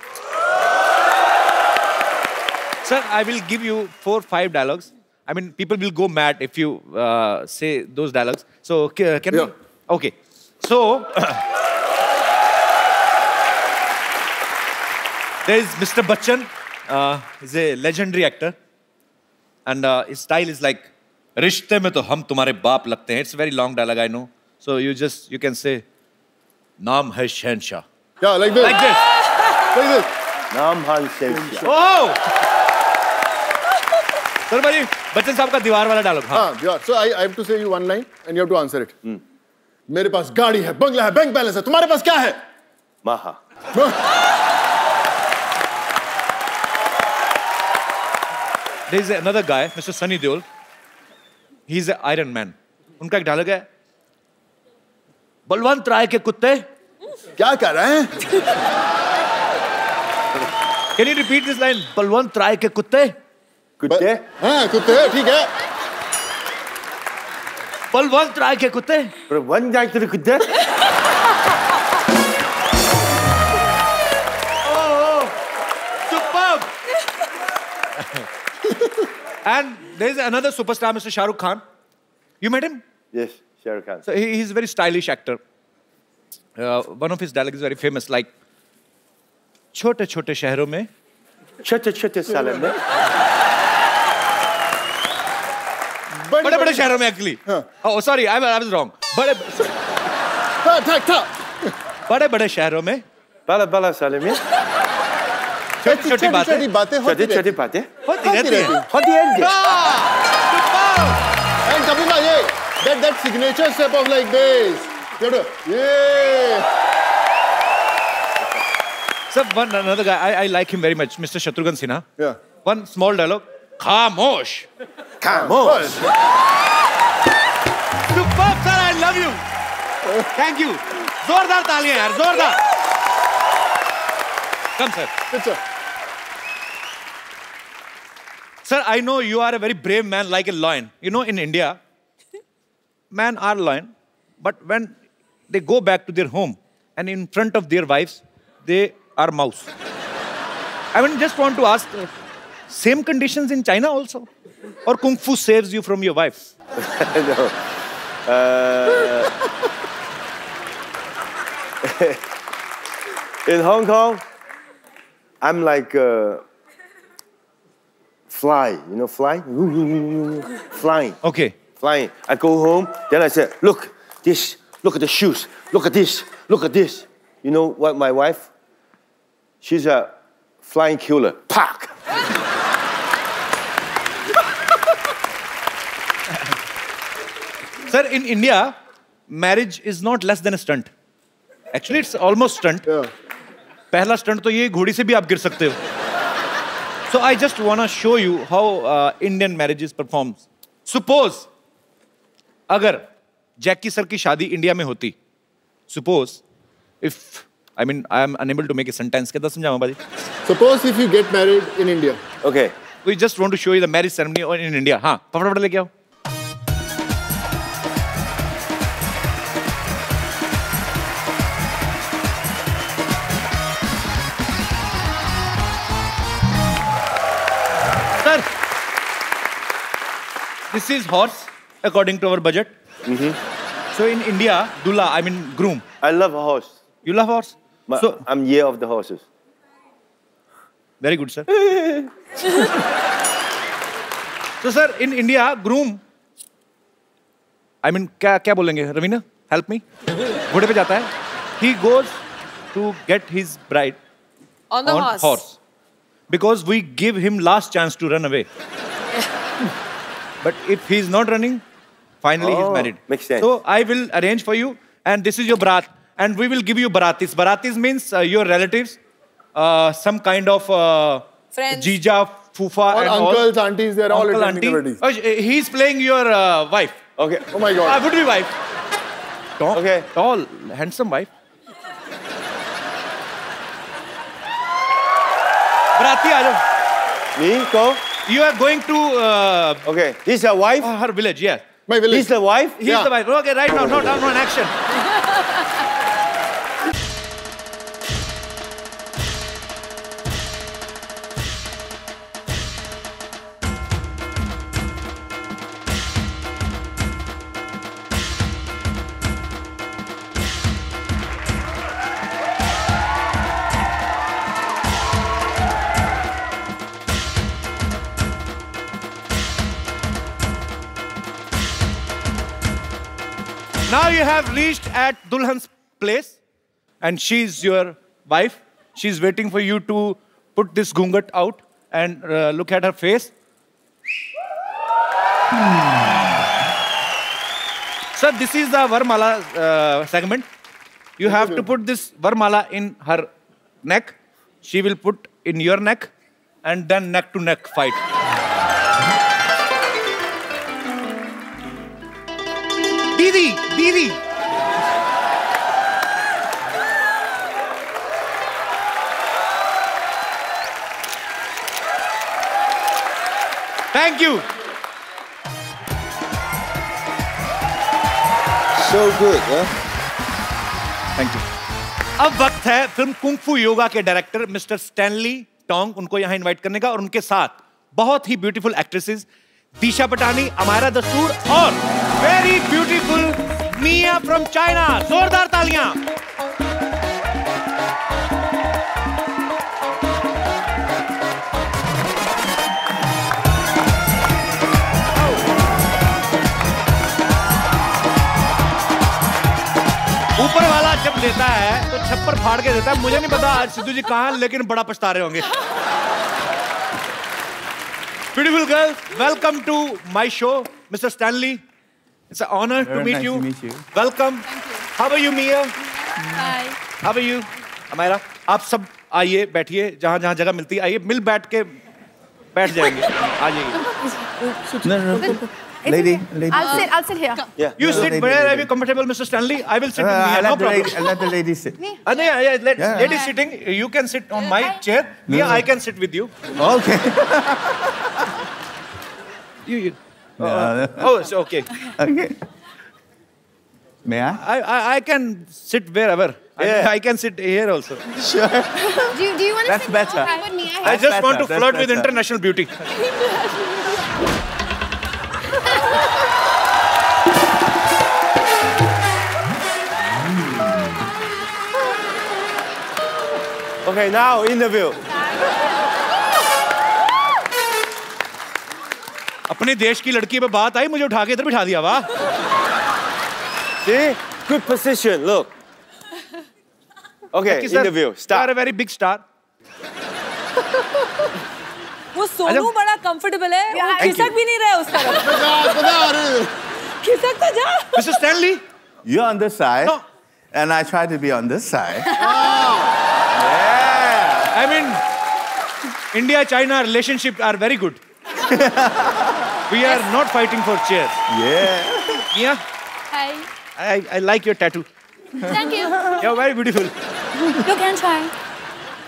Sir I will give you four five dialogues I mean, people will go mad if you uh, say those dialogues. So, can yeah. we? Okay. So, there is Mister Bachchan. Uh, he's a legendary actor. And uh, his style is like, Rishte mein to hum tumhare baap lagte hain. It's a very long dialogue, I know. So, you just, you can say, Naam hai Shahenshah. Yeah, like this. Like this. Like this. Naam hai Shahenshah. Oh! Sir, buddy, Bachchan saab ka diwar wala dialogue. Haan, diwar. So, I, I have to say you one line and you have to answer it. Hmm. मेरे पास गाड़ी है, बंगला है, bank balance है, तुम्हारे पास क्या है? माहा. There is another guy, Mister Sunny Deol. He is an Iron Man. उनका एक dialogue है. बलवंत राय के कुत्ते क्या कर रहे हैं? Can you repeat this line? Balwant राय के कुत्ते कुत्ते? हाँ कुत्ते ठीक है. बलवंत राय के कुत्ते? बलवंत राय के कुत्ते? Oh, superb! And there is another superstar, Mister Shahrukh Khan. You met him? Yes, Shahrukh Khan. So he is a very stylish actor. Uh, one of his dialogues is very famous, like छोटे छोटे शहरों में, छोटे छोटे सालों में. बड़े बड़े शहरों में actually. Oh sorry, I was wrong. बड़े बड़े बड़े शहरों में. बड़ा बड़ा साले में. छोटी छोटी बातें. छोटी छोटी बातें. होती रहती हैं. होती रहती हैं. And कभी ना ये that that signature step of like this. चलो ये. सब one another guy. I I like him very much. Mister Shatrughan Sinha. Yeah. One small dialogue. Khamosh. Khamosh. Superb, sir. I love you. Thank you. Zordar taaliyan, yaar. Zordar. Come, sir. Yes, sir. Sir, I know you are a very brave man, like a lion. You know, in India, men are lion, but when they go back to their home and in front of their wives, they are mouse. I mean, just want to ask. Same conditions in China also? Or Kung Fu saves you from your wife? No. Uh, in Hong Kong, I'm like a fly. You know fly? Flying. Okay. Flying. I go home, then I say, look, this, look at the shoes, look at this, look at this. You know what my wife? She's a flying killer. Pack. Sir, in India, marriage is not less than a stunt. Actually, it's almost stunt. Yeah. Pehla stunt to ye ghodi se bhi aap gir sakte ho. So I just wanna show you how uh, Indian marriage is performed. Suppose, agar Jackie sir ki shaadi India mein hoti. Suppose, if I mean I am unable to make a sentence. Kaisa samjhaun bhai? Suppose if you get married in India. Okay. We just want to show you the marriage ceremony in India. Haan, pafad pafad leke aao. This is horse, according to our budget. Mm-hmm. So in India, Dula, I mean groom. I love a horse. You love horse? My, so I'm year of the horses. Very good, sir. So sir, in India, groom. I mean, what will we say? Ravina, help me. He goes to get his bride on the on horse. horse. Because we give him last chance to run away. But if he's not running, finally oh, he's married. Makes sense. So I will arrange for you, and this is your barat, and we will give you baratis. Baratis means uh, your relatives, uh, some kind of uh, jija, fufa, all and uncles, all. uncles, aunties, they're Uncle, all auntie. Oh, he's playing your uh, wife. Okay. Oh my God. I would be wife. Tall, okay. Tall, handsome wife. Barati, aajao. Me, go. You are going to... Uh, okay. This is a wife? Oh, her village, yeah. My village. This is the wife? He's yeah. the wife. Okay, right now, no, down, no, no, action. Now you have reached at Dulhan's place and she's your wife. She's waiting for you to put this ghungat out and uh, look at her face. Sir, this is the Varmala uh, segment. You have to put this Varmala in her neck. She will put in your neck and then neck to neck fight. Didi, Didi. Thank you. So good, huh? Thank you. अब वक्त है film kung fu yoga के director mister Stanley Tong उनको यहाँ invite करने का और उनके साथ बहुत ही ब्यूटीफुल एक्ट्रेसेस दिशा पटानी, अमायरा दस्तूर और very beautiful Mia from China. जोरदार तालियां. ऊपर वाला जब देता है तो छप्पर फाड़ के देता है. मुझे नहीं पता आज सिद्धू जी कहाँ, लेकिन बड़ा पछता रहे होंगे. Beautiful girls, welcome to my show, Mister Stanley. It's an honor Very to meet nice you. To meet you. Welcome. Thank you. How are you, Mia? Hi. How are you, Amaira? आप सब आइए, बैठिए, जहाँ जहाँ जगह मिलती है आइए, मिल बैठ के बैठ जाएंगे. आ जाइए. Lady, lady. I'll sit. I'll sit here. Yeah. You no, sit wherever are you comfortable, Mister Stanley. I will sit. Uh, I'll, let no lady, I'll let the lady sit. Yeah. Uh, yeah, yeah, let, yeah. Lady sitting. You can sit on my I... chair. No, yeah, no. I can sit with you. Okay. you. you. No, uh, no. Oh, it's okay. Okay. May I? I, I, I can sit wherever. Yeah. I, I can sit here also. Sure. Do you, do you want to sit here? That's better. I just better. want to That's flirt better. with international beauty. Okay, now interview. अपने देश की लड़की पे बात आई, मुझे उठा के इधर बिठा दिया. वाह. See, good position. Look. Okay, interview. Start. You are a very big star. वो सोनू बड़ा comfortable है. खिसक भी नहीं रहा उस तरफ. खिसक तो जा. Mister Stanley, you're on this side, no. and I try to be on this side. Oh. Yeah. I mean, India-China relationship are very good. We are yes. not fighting for chairs. Yeah. Mia. Hi. I, I like your tattoo. Thank you. You're very beautiful. You can try.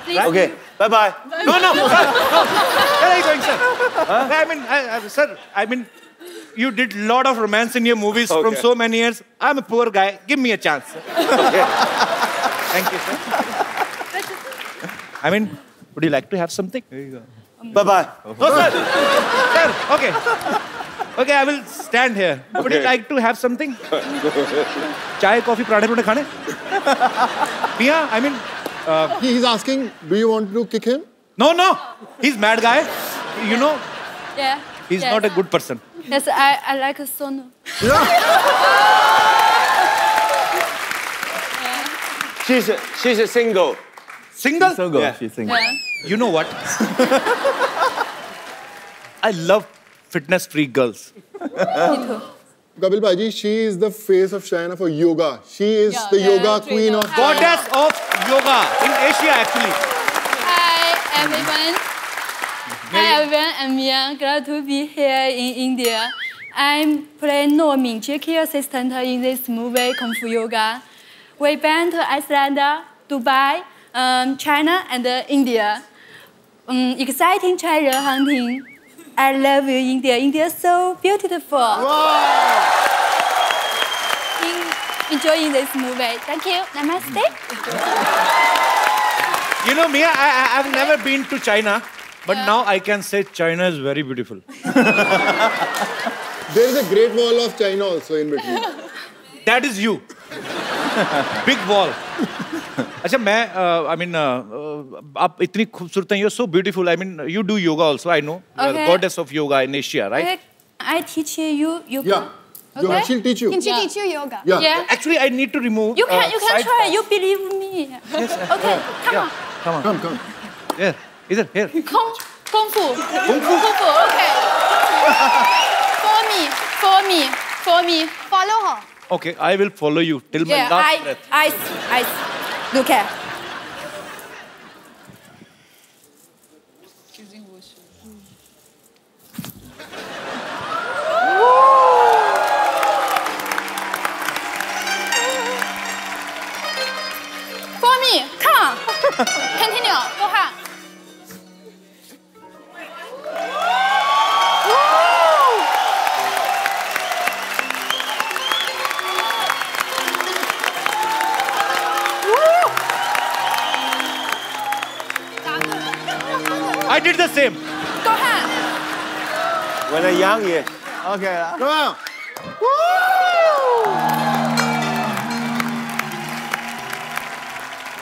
Please. Right? Okay. Bye-bye. No, no. Sir, no. Where are you going, sir? Huh? I mean, I, I, sir, I mean, you did a lot of romance in your movies okay. from so many years. I'm a poor guy. Give me a chance. Okay. Thank you, sir. I mean, would you like to have something? Here you go. Um, Bye-bye. No, sir. Sir, okay. Okay, I will stand here. Okay. Would you like to have something? Chai, coffee, parathe, parathe, khane? Mia, I mean... Uh, he is asking, do you want to kick him? No, no. He's mad guy. You know? Yeah. He's yes. not a good person. Yes, I, I like a Sonu. Yeah. She's a, she's a single. Single? She's single. Yeah. She's single. Yeah. You know what? I love fitness-free girls. Me too. Kapil Bhaiji, she is the face of China for yoga. She is yeah, the yeah, yoga queen of... Goddess of yoga in Asia, actually. Hi, everyone. Hi, everyone. I'm Mia. Glad to be here in India. I'm playing No Min, Jackie assistant in this movie, Kung Fu Yoga. We've been to Iceland, Dubai, Um, China and uh, India. Um, exciting treasure hunting. I love you, India. India is so beautiful. Wow. In, enjoying this movie. Thank you. Namaste. You know, Mia, I, I, I've never been to China, but yeah. now I can say China is very beautiful. There is a great wall of China also in between. That is you. Big wall. अच्छा मैं I mean आप इतनी खूबसूरत हैं, you're so beautiful. I mean you do yoga also, I know. Goddess of yoga in Asia, right? I teach you yoga. Okay. Yoga. She'll teach you. Can she yeah. teach you yoga? Yeah. yeah. Actually, I need to remove. You can. Uh, you can try. Pass. You believe me. Yes. Okay. Yeah. Come yeah. on. Come on. Come. Come. Yeah. Here. Here. Kung. Kung fu. Kung fu. Kung fu. Okay. For me. For me. For me. Follow her. Okay. I will follow you till yeah, my last I, breath. I. I. I. Look here. Continue, go ahead. I did the same. Go ahead. When a young yes. Okay. Go on.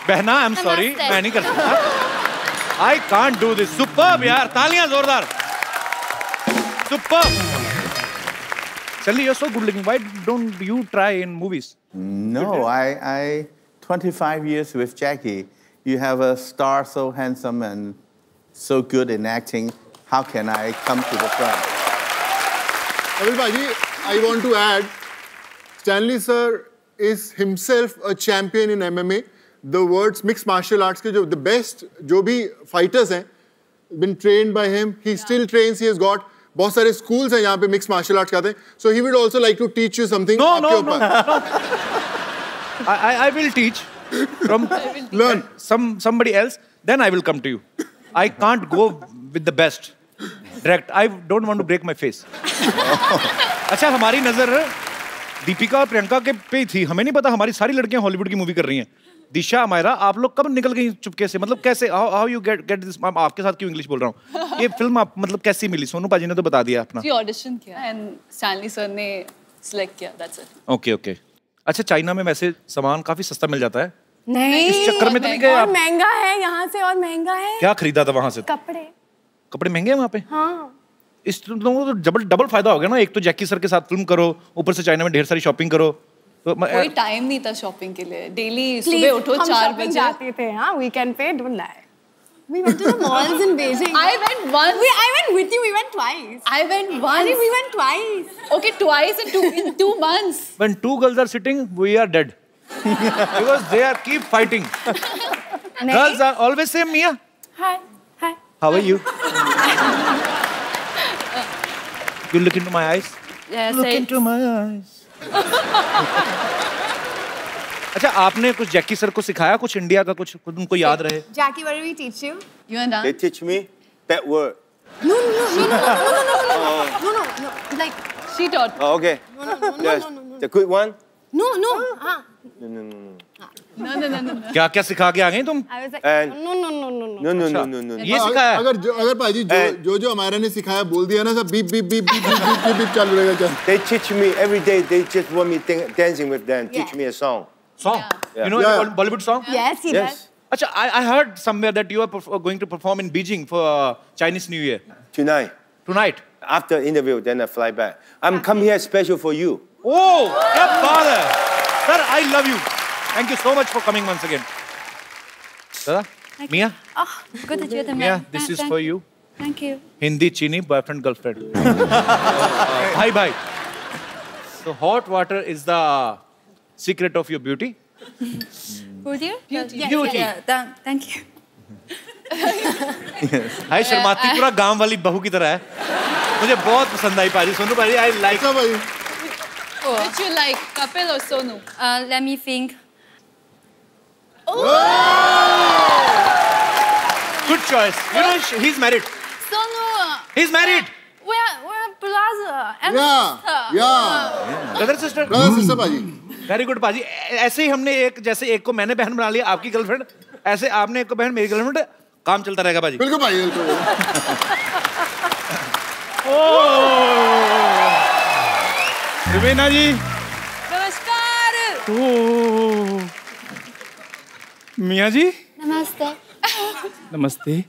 Behna, I'm sorry. I nahi kar sakta. I can't do this. Superb, yaar. Taaliyan zordar. Superb. Sally, you're so good looking. Why don't you try in movies? No, I, I, twenty-five years with Jackie. You have a star so handsome and so good in acting. How can I come to the front? Kapil Bhaji, I want to add, Stanley sir is himself a champion in M M A. The words mixed martial arts, ke jo, the best, jo bhi fighters hain, been trained by him. He yeah. still trains. He has got बहुत सारे schools हैं यहाँ पे mixed martial arts कहते हैं. So he would also like to teach you something. No, no, no, no. I, I will teach from will learn some somebody else. Then I will come to you. I can't go with the best direct. I don't want to break my face. अच्छा हमारी नजर दीपिका और प्रियंका के पे थी. हमें नहीं पता हमारी सारी लड़कियाँ हॉलीवुड की मूवी कर रही हैं. दिशा, मायरा, आप लोग कब निकल गई चुपके से? मतलब कैसे? How how you get get this? मैं आपके साथ क्यों इंग्लिश बोल रहा हूँ? ये फिल्म आप मतलब कैसी मिली? सोनू पाजी ने तो बता दिया अपना। जी ऑडिशन किया एंड स्टैनली सर ने सिलेक्ट किया। That's it. Okay okay. अच्छा चाइना में वैसे सामान काफी सस्ता मिल जाता है। नहीं। इस चक्कर में तो नहीं गए आप? महंगा है यहाँ से और महंगा है। क्या खरीदा था वहाँ से? कपड़े। कपड़े महंगे हैं वहाँ पे? हाँ। इस लोगों को तो डबल फायदा हो गया ना. एक तो जैकी सर के साथ फिल्म करो, ऊपर से चाइना में ढेर सारी शॉपिंग करो. So, कोई टाइम नहीं था शॉपिंग के लिए. डेली सुबह उठो चार बजे जाते थे. हाँ, वीकेंड पे don't lie. We went to the malls in Beijing. I went once. We, I went with you. We went twice. I went once. We went twice. Okay, twice in two in two months. When two girls are sitting, we are dead because they are keep fighting. Girls are always same. Mia. Hi. Hi. How are you? You look into my eyes. Yes. Look into my eyes. अच्छा आपने कुछ Jackie sir को सिखाया कुछ India का कुछ उनको याद रहे. Jackie, what did we teach you? You and I. They teach me that word. No, no, no, no, no, no, no, no, no, like she taught. Okay. No, no, no, no, no. The good one. No, no. हाँ. No, no, no, no. No, no, no, no. क्या क्या सिखा के आ गए तुम? I was like, no, no, no, no, no. No, no, no, no, no. ये सिखाया. अगर अगर पाजी जो जो जो हमारा ने सिखाया बोल दिया ना सब beep beep beep beep beep beep beep चल रहेगा चल. They teach me every day. They just want me dancing with them. Teach me a song. Song? You know Bollywood song? Yes, he does. अच्छा, I I heard somewhere that you are going to perform in Beijing for Chinese New Year. Tonight. Tonight. After interview, then I fly back. I'm come here special for you. Oh, क्या बात है. Sir, I love you. Thank you so much for coming once again. Sir, Mia. Oh, good that you're the man. Mia, this is for you. Thank you. Hindi, Chini, boyfriend, girlfriend. Bye bye. So hot water is the secret of your beauty. Beauty? Beauty. Beauty. Thank you. Hi Sharmati, पूरा गांव वाली बहू की तरह है. मुझे बहुत पसंद आई पाजी, सोनू पाजी. I like. Which you like, Kapil or Sonu? Uh, let me think. Oh! Good choice. You know, he's married. Sonu. He's married. We're we're brother and sister. Yeah, yeah. Brother sister. Brother sister, Paji. Very good, Paji. ऐसे ही हमने एक जैसे एक को मैंने बहन बना लिया, आपकी girlfriend. ऐसे आपने एक को बहन, मेरी girlfriend. काम चलता रहेगा, Paji. बिल्कुल, Paji. बिल्कुल. Ravina ji. Namaskar. Oh. Mia ji. Namaste. Namaste.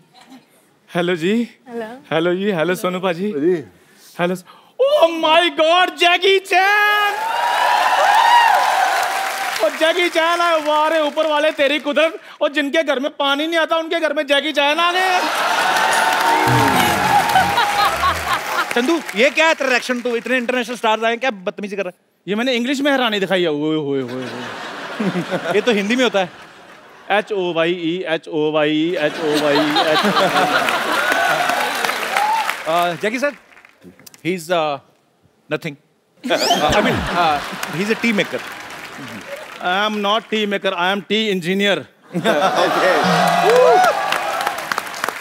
Hello ji. Hello. Hello ji. Hello Sonu Paji. Hello. Oh my God, Jackie Chan! और जैकी चैन आए वारे ऊपर वाले तेरी कुदरत और जिनके घर में पानी नहीं आता उनके घर में जैकी चैन आ गए। चंदू ये क्या है तेरा रिएक्शन तू इतने इंटरनेशनल स्टार्स आए क्या बदतमीजी कर रहा है? ये मैंने इंग्लिश में हैरानी दिखाई है। ओए ओए ओए ये तो हिंदी में होता है H O Y E H O Y E H O Y E। Jackie sir, he is nothing. I mean, he is a tea maker. I am not tea maker. I am tea engineer. Okay.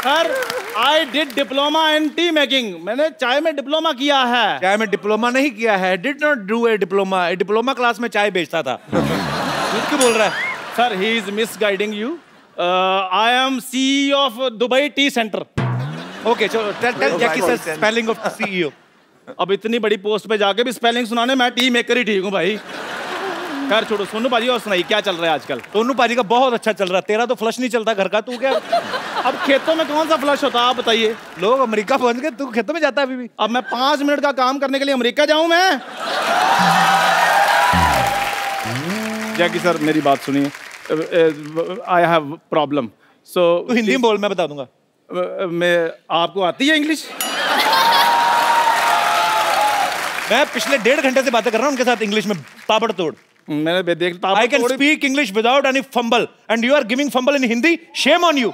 Sir, I did diploma in tea making. मैंने चाय में diploma किया है. चाय में diploma नहीं किया है. Did not do a diploma. Diploma class में चाय बेचता था. कुछ क्यों बोल रहा है? Sir, he is misguiding you. I am C E O of Dubai Tea Center. Okay, so tell tell Jackie sir spelling of C E O. अब इतनी बड़ी पोस्ट पे जाके भी spelling सुनाने मैं tea maker ही ठीक हूँ भाई. घर छोड़ो सोनू पाजी और सुनाई क्या चल रहा है आजकल? सोनू पाजी का बहुत अच्छा चल रहा है. तेरा तो फ्लश नहीं चलता घर का. तू क्या अब खेतों में कौन सा फ्लश होता है आप बताइए? लोग अमेरिका पहुंच गए, तू खेतों में जाता है अभी भी? अब मैं पाँच मिनट का काम करने के लिए अमेरिका जाऊं मैं? जैकी सर मेरी बात सुनिए, I have problem. So Hindi में बोल, मैं बता दूंगा. मैं आपको आती है इंग्लिश? मैं पिछले डेढ़ घंटे से बातें कर रहा हूँ उनके साथ इंग्लिश में ताबड़तोड़. मैंने देखा I can speak English without any fumble and you are giving fumble in Hindi. Shame on you.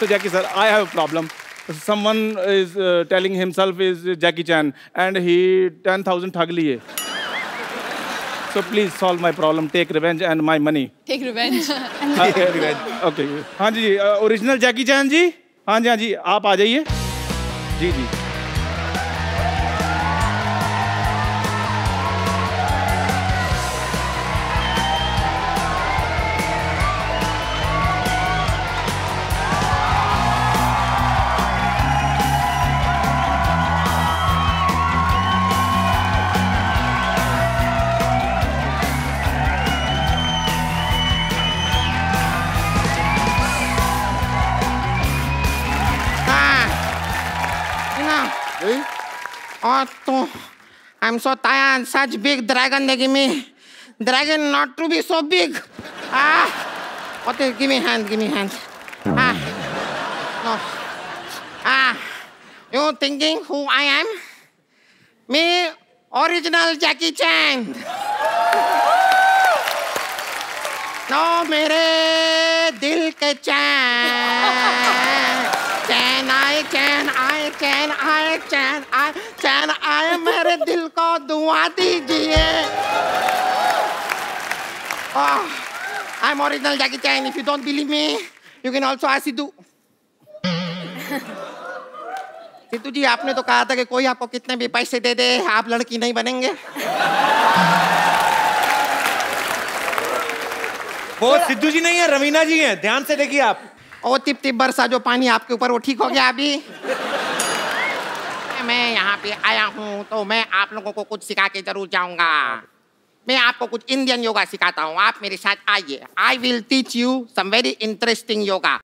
So Jackie sir, I have a problem. Someone is uh, telling himself is Jackie Chan and he ten thousand thug liye. So please solve my problem. Take revenge and my money. Take revenge. uh, Take revenge. Okay. हाँ जी, original Jackie Chan जी. हाँ जी हाँ जी, आप आ जाइए. जी जी. I'm so tired. Such big dragon they give me. Dragon not to be so big. Ah, what is? Give me hand. Give me hand. Ah, no. Ah, you thinking who I am? Me, original Jackie Chan. No, mere dil ke Chan. Chan, I can, I can, I can, I can, I मेरे दिल को दुआ दीजिए. Oh, I'm original Jackie Chan. If you don't believe me, you can also ask Sidhu. Sidhu जी, आपने तो कहा था कि कोई आपको कितने भी पैसे दे दे, आप लड़की नहीं बनेंगे. वो सिद्धू जी नहीं है, रवीना जी हैं. ध्यान से देखिए आप. वो टिप टिप बरसा जो पानी आपके ऊपर वो ठीक हो गया अभी. मैं यहाँ पे आया हूँ तो मैं आप लोगों को कुछ सिखा के जरूर जाऊँगा. मैं आपको कुछ इंडियन योगा सिखाता हूँ, आप मेरे साथ आइए. I will teach you some very interesting yoga.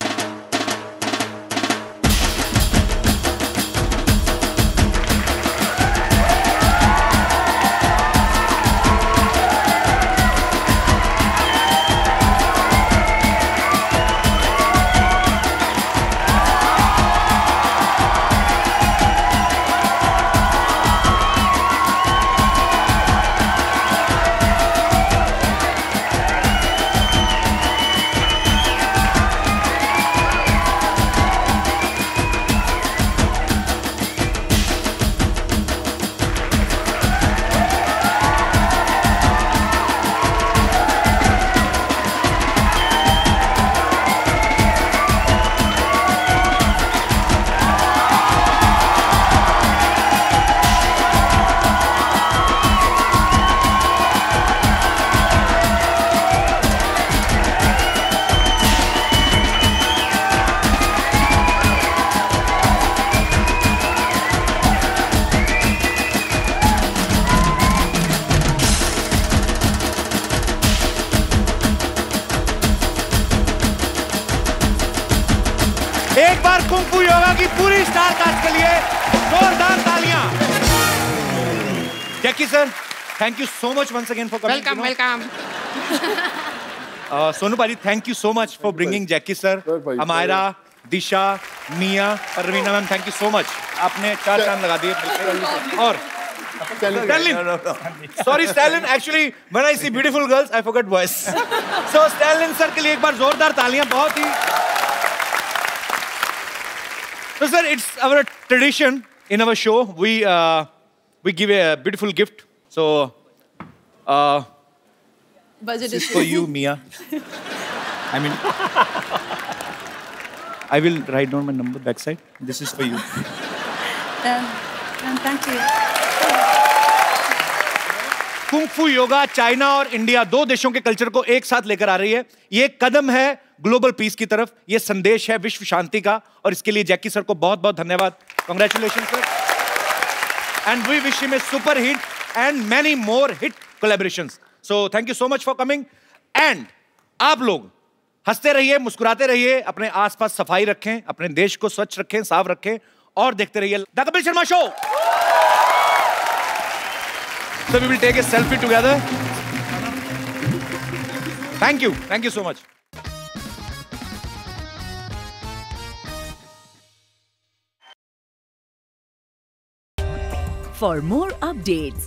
बार कुंग फू योगा की पूरी स्टार कास्ट के लिए जोरदार तालियां। Jackie sir, thank you so much once again for coming. Welcome, welcome. Sonu Pali, thank you so much for bringing Jackie sir, Amaira, Disha, Mia, Ravina ma'am. Thank you so much. आपने चार चांद लगा दिए और Stalin. Sorry Stalin. Actually, when I see beautiful girls, I forget boys. So Stalin sir के लिए एक बार जोरदार तालियां, बहुत ही। So sir, it's our tradition in our show. We uh, we give a beautiful gift. So, uh, budget is for you, Mia. I mean, I will write down my number backside. This is for you. Um, um, thank you. Kung Fu Yoga, China और India दो देशों के culture को एक साथ लेकर आ रही है. ये कदम है ग्लोबल पीस की तरफ, ये संदेश है विश्व शांति का, और इसके लिए जैकी सर को बहुत बहुत धन्यवाद. Congratulation sir, and we wish him a super hit and many more hit collaborations. So thank you so much for coming. And आप लोग हंसते रहिए, मुस्कुराते रहिए, अपने आसपास सफाई रखें, अपने देश को स्वच्छ रखें, साफ रखें, और देखते रहिए the Kapil Sharma show. So we will take a selfie together. Thank you, thank you so much. For more updates,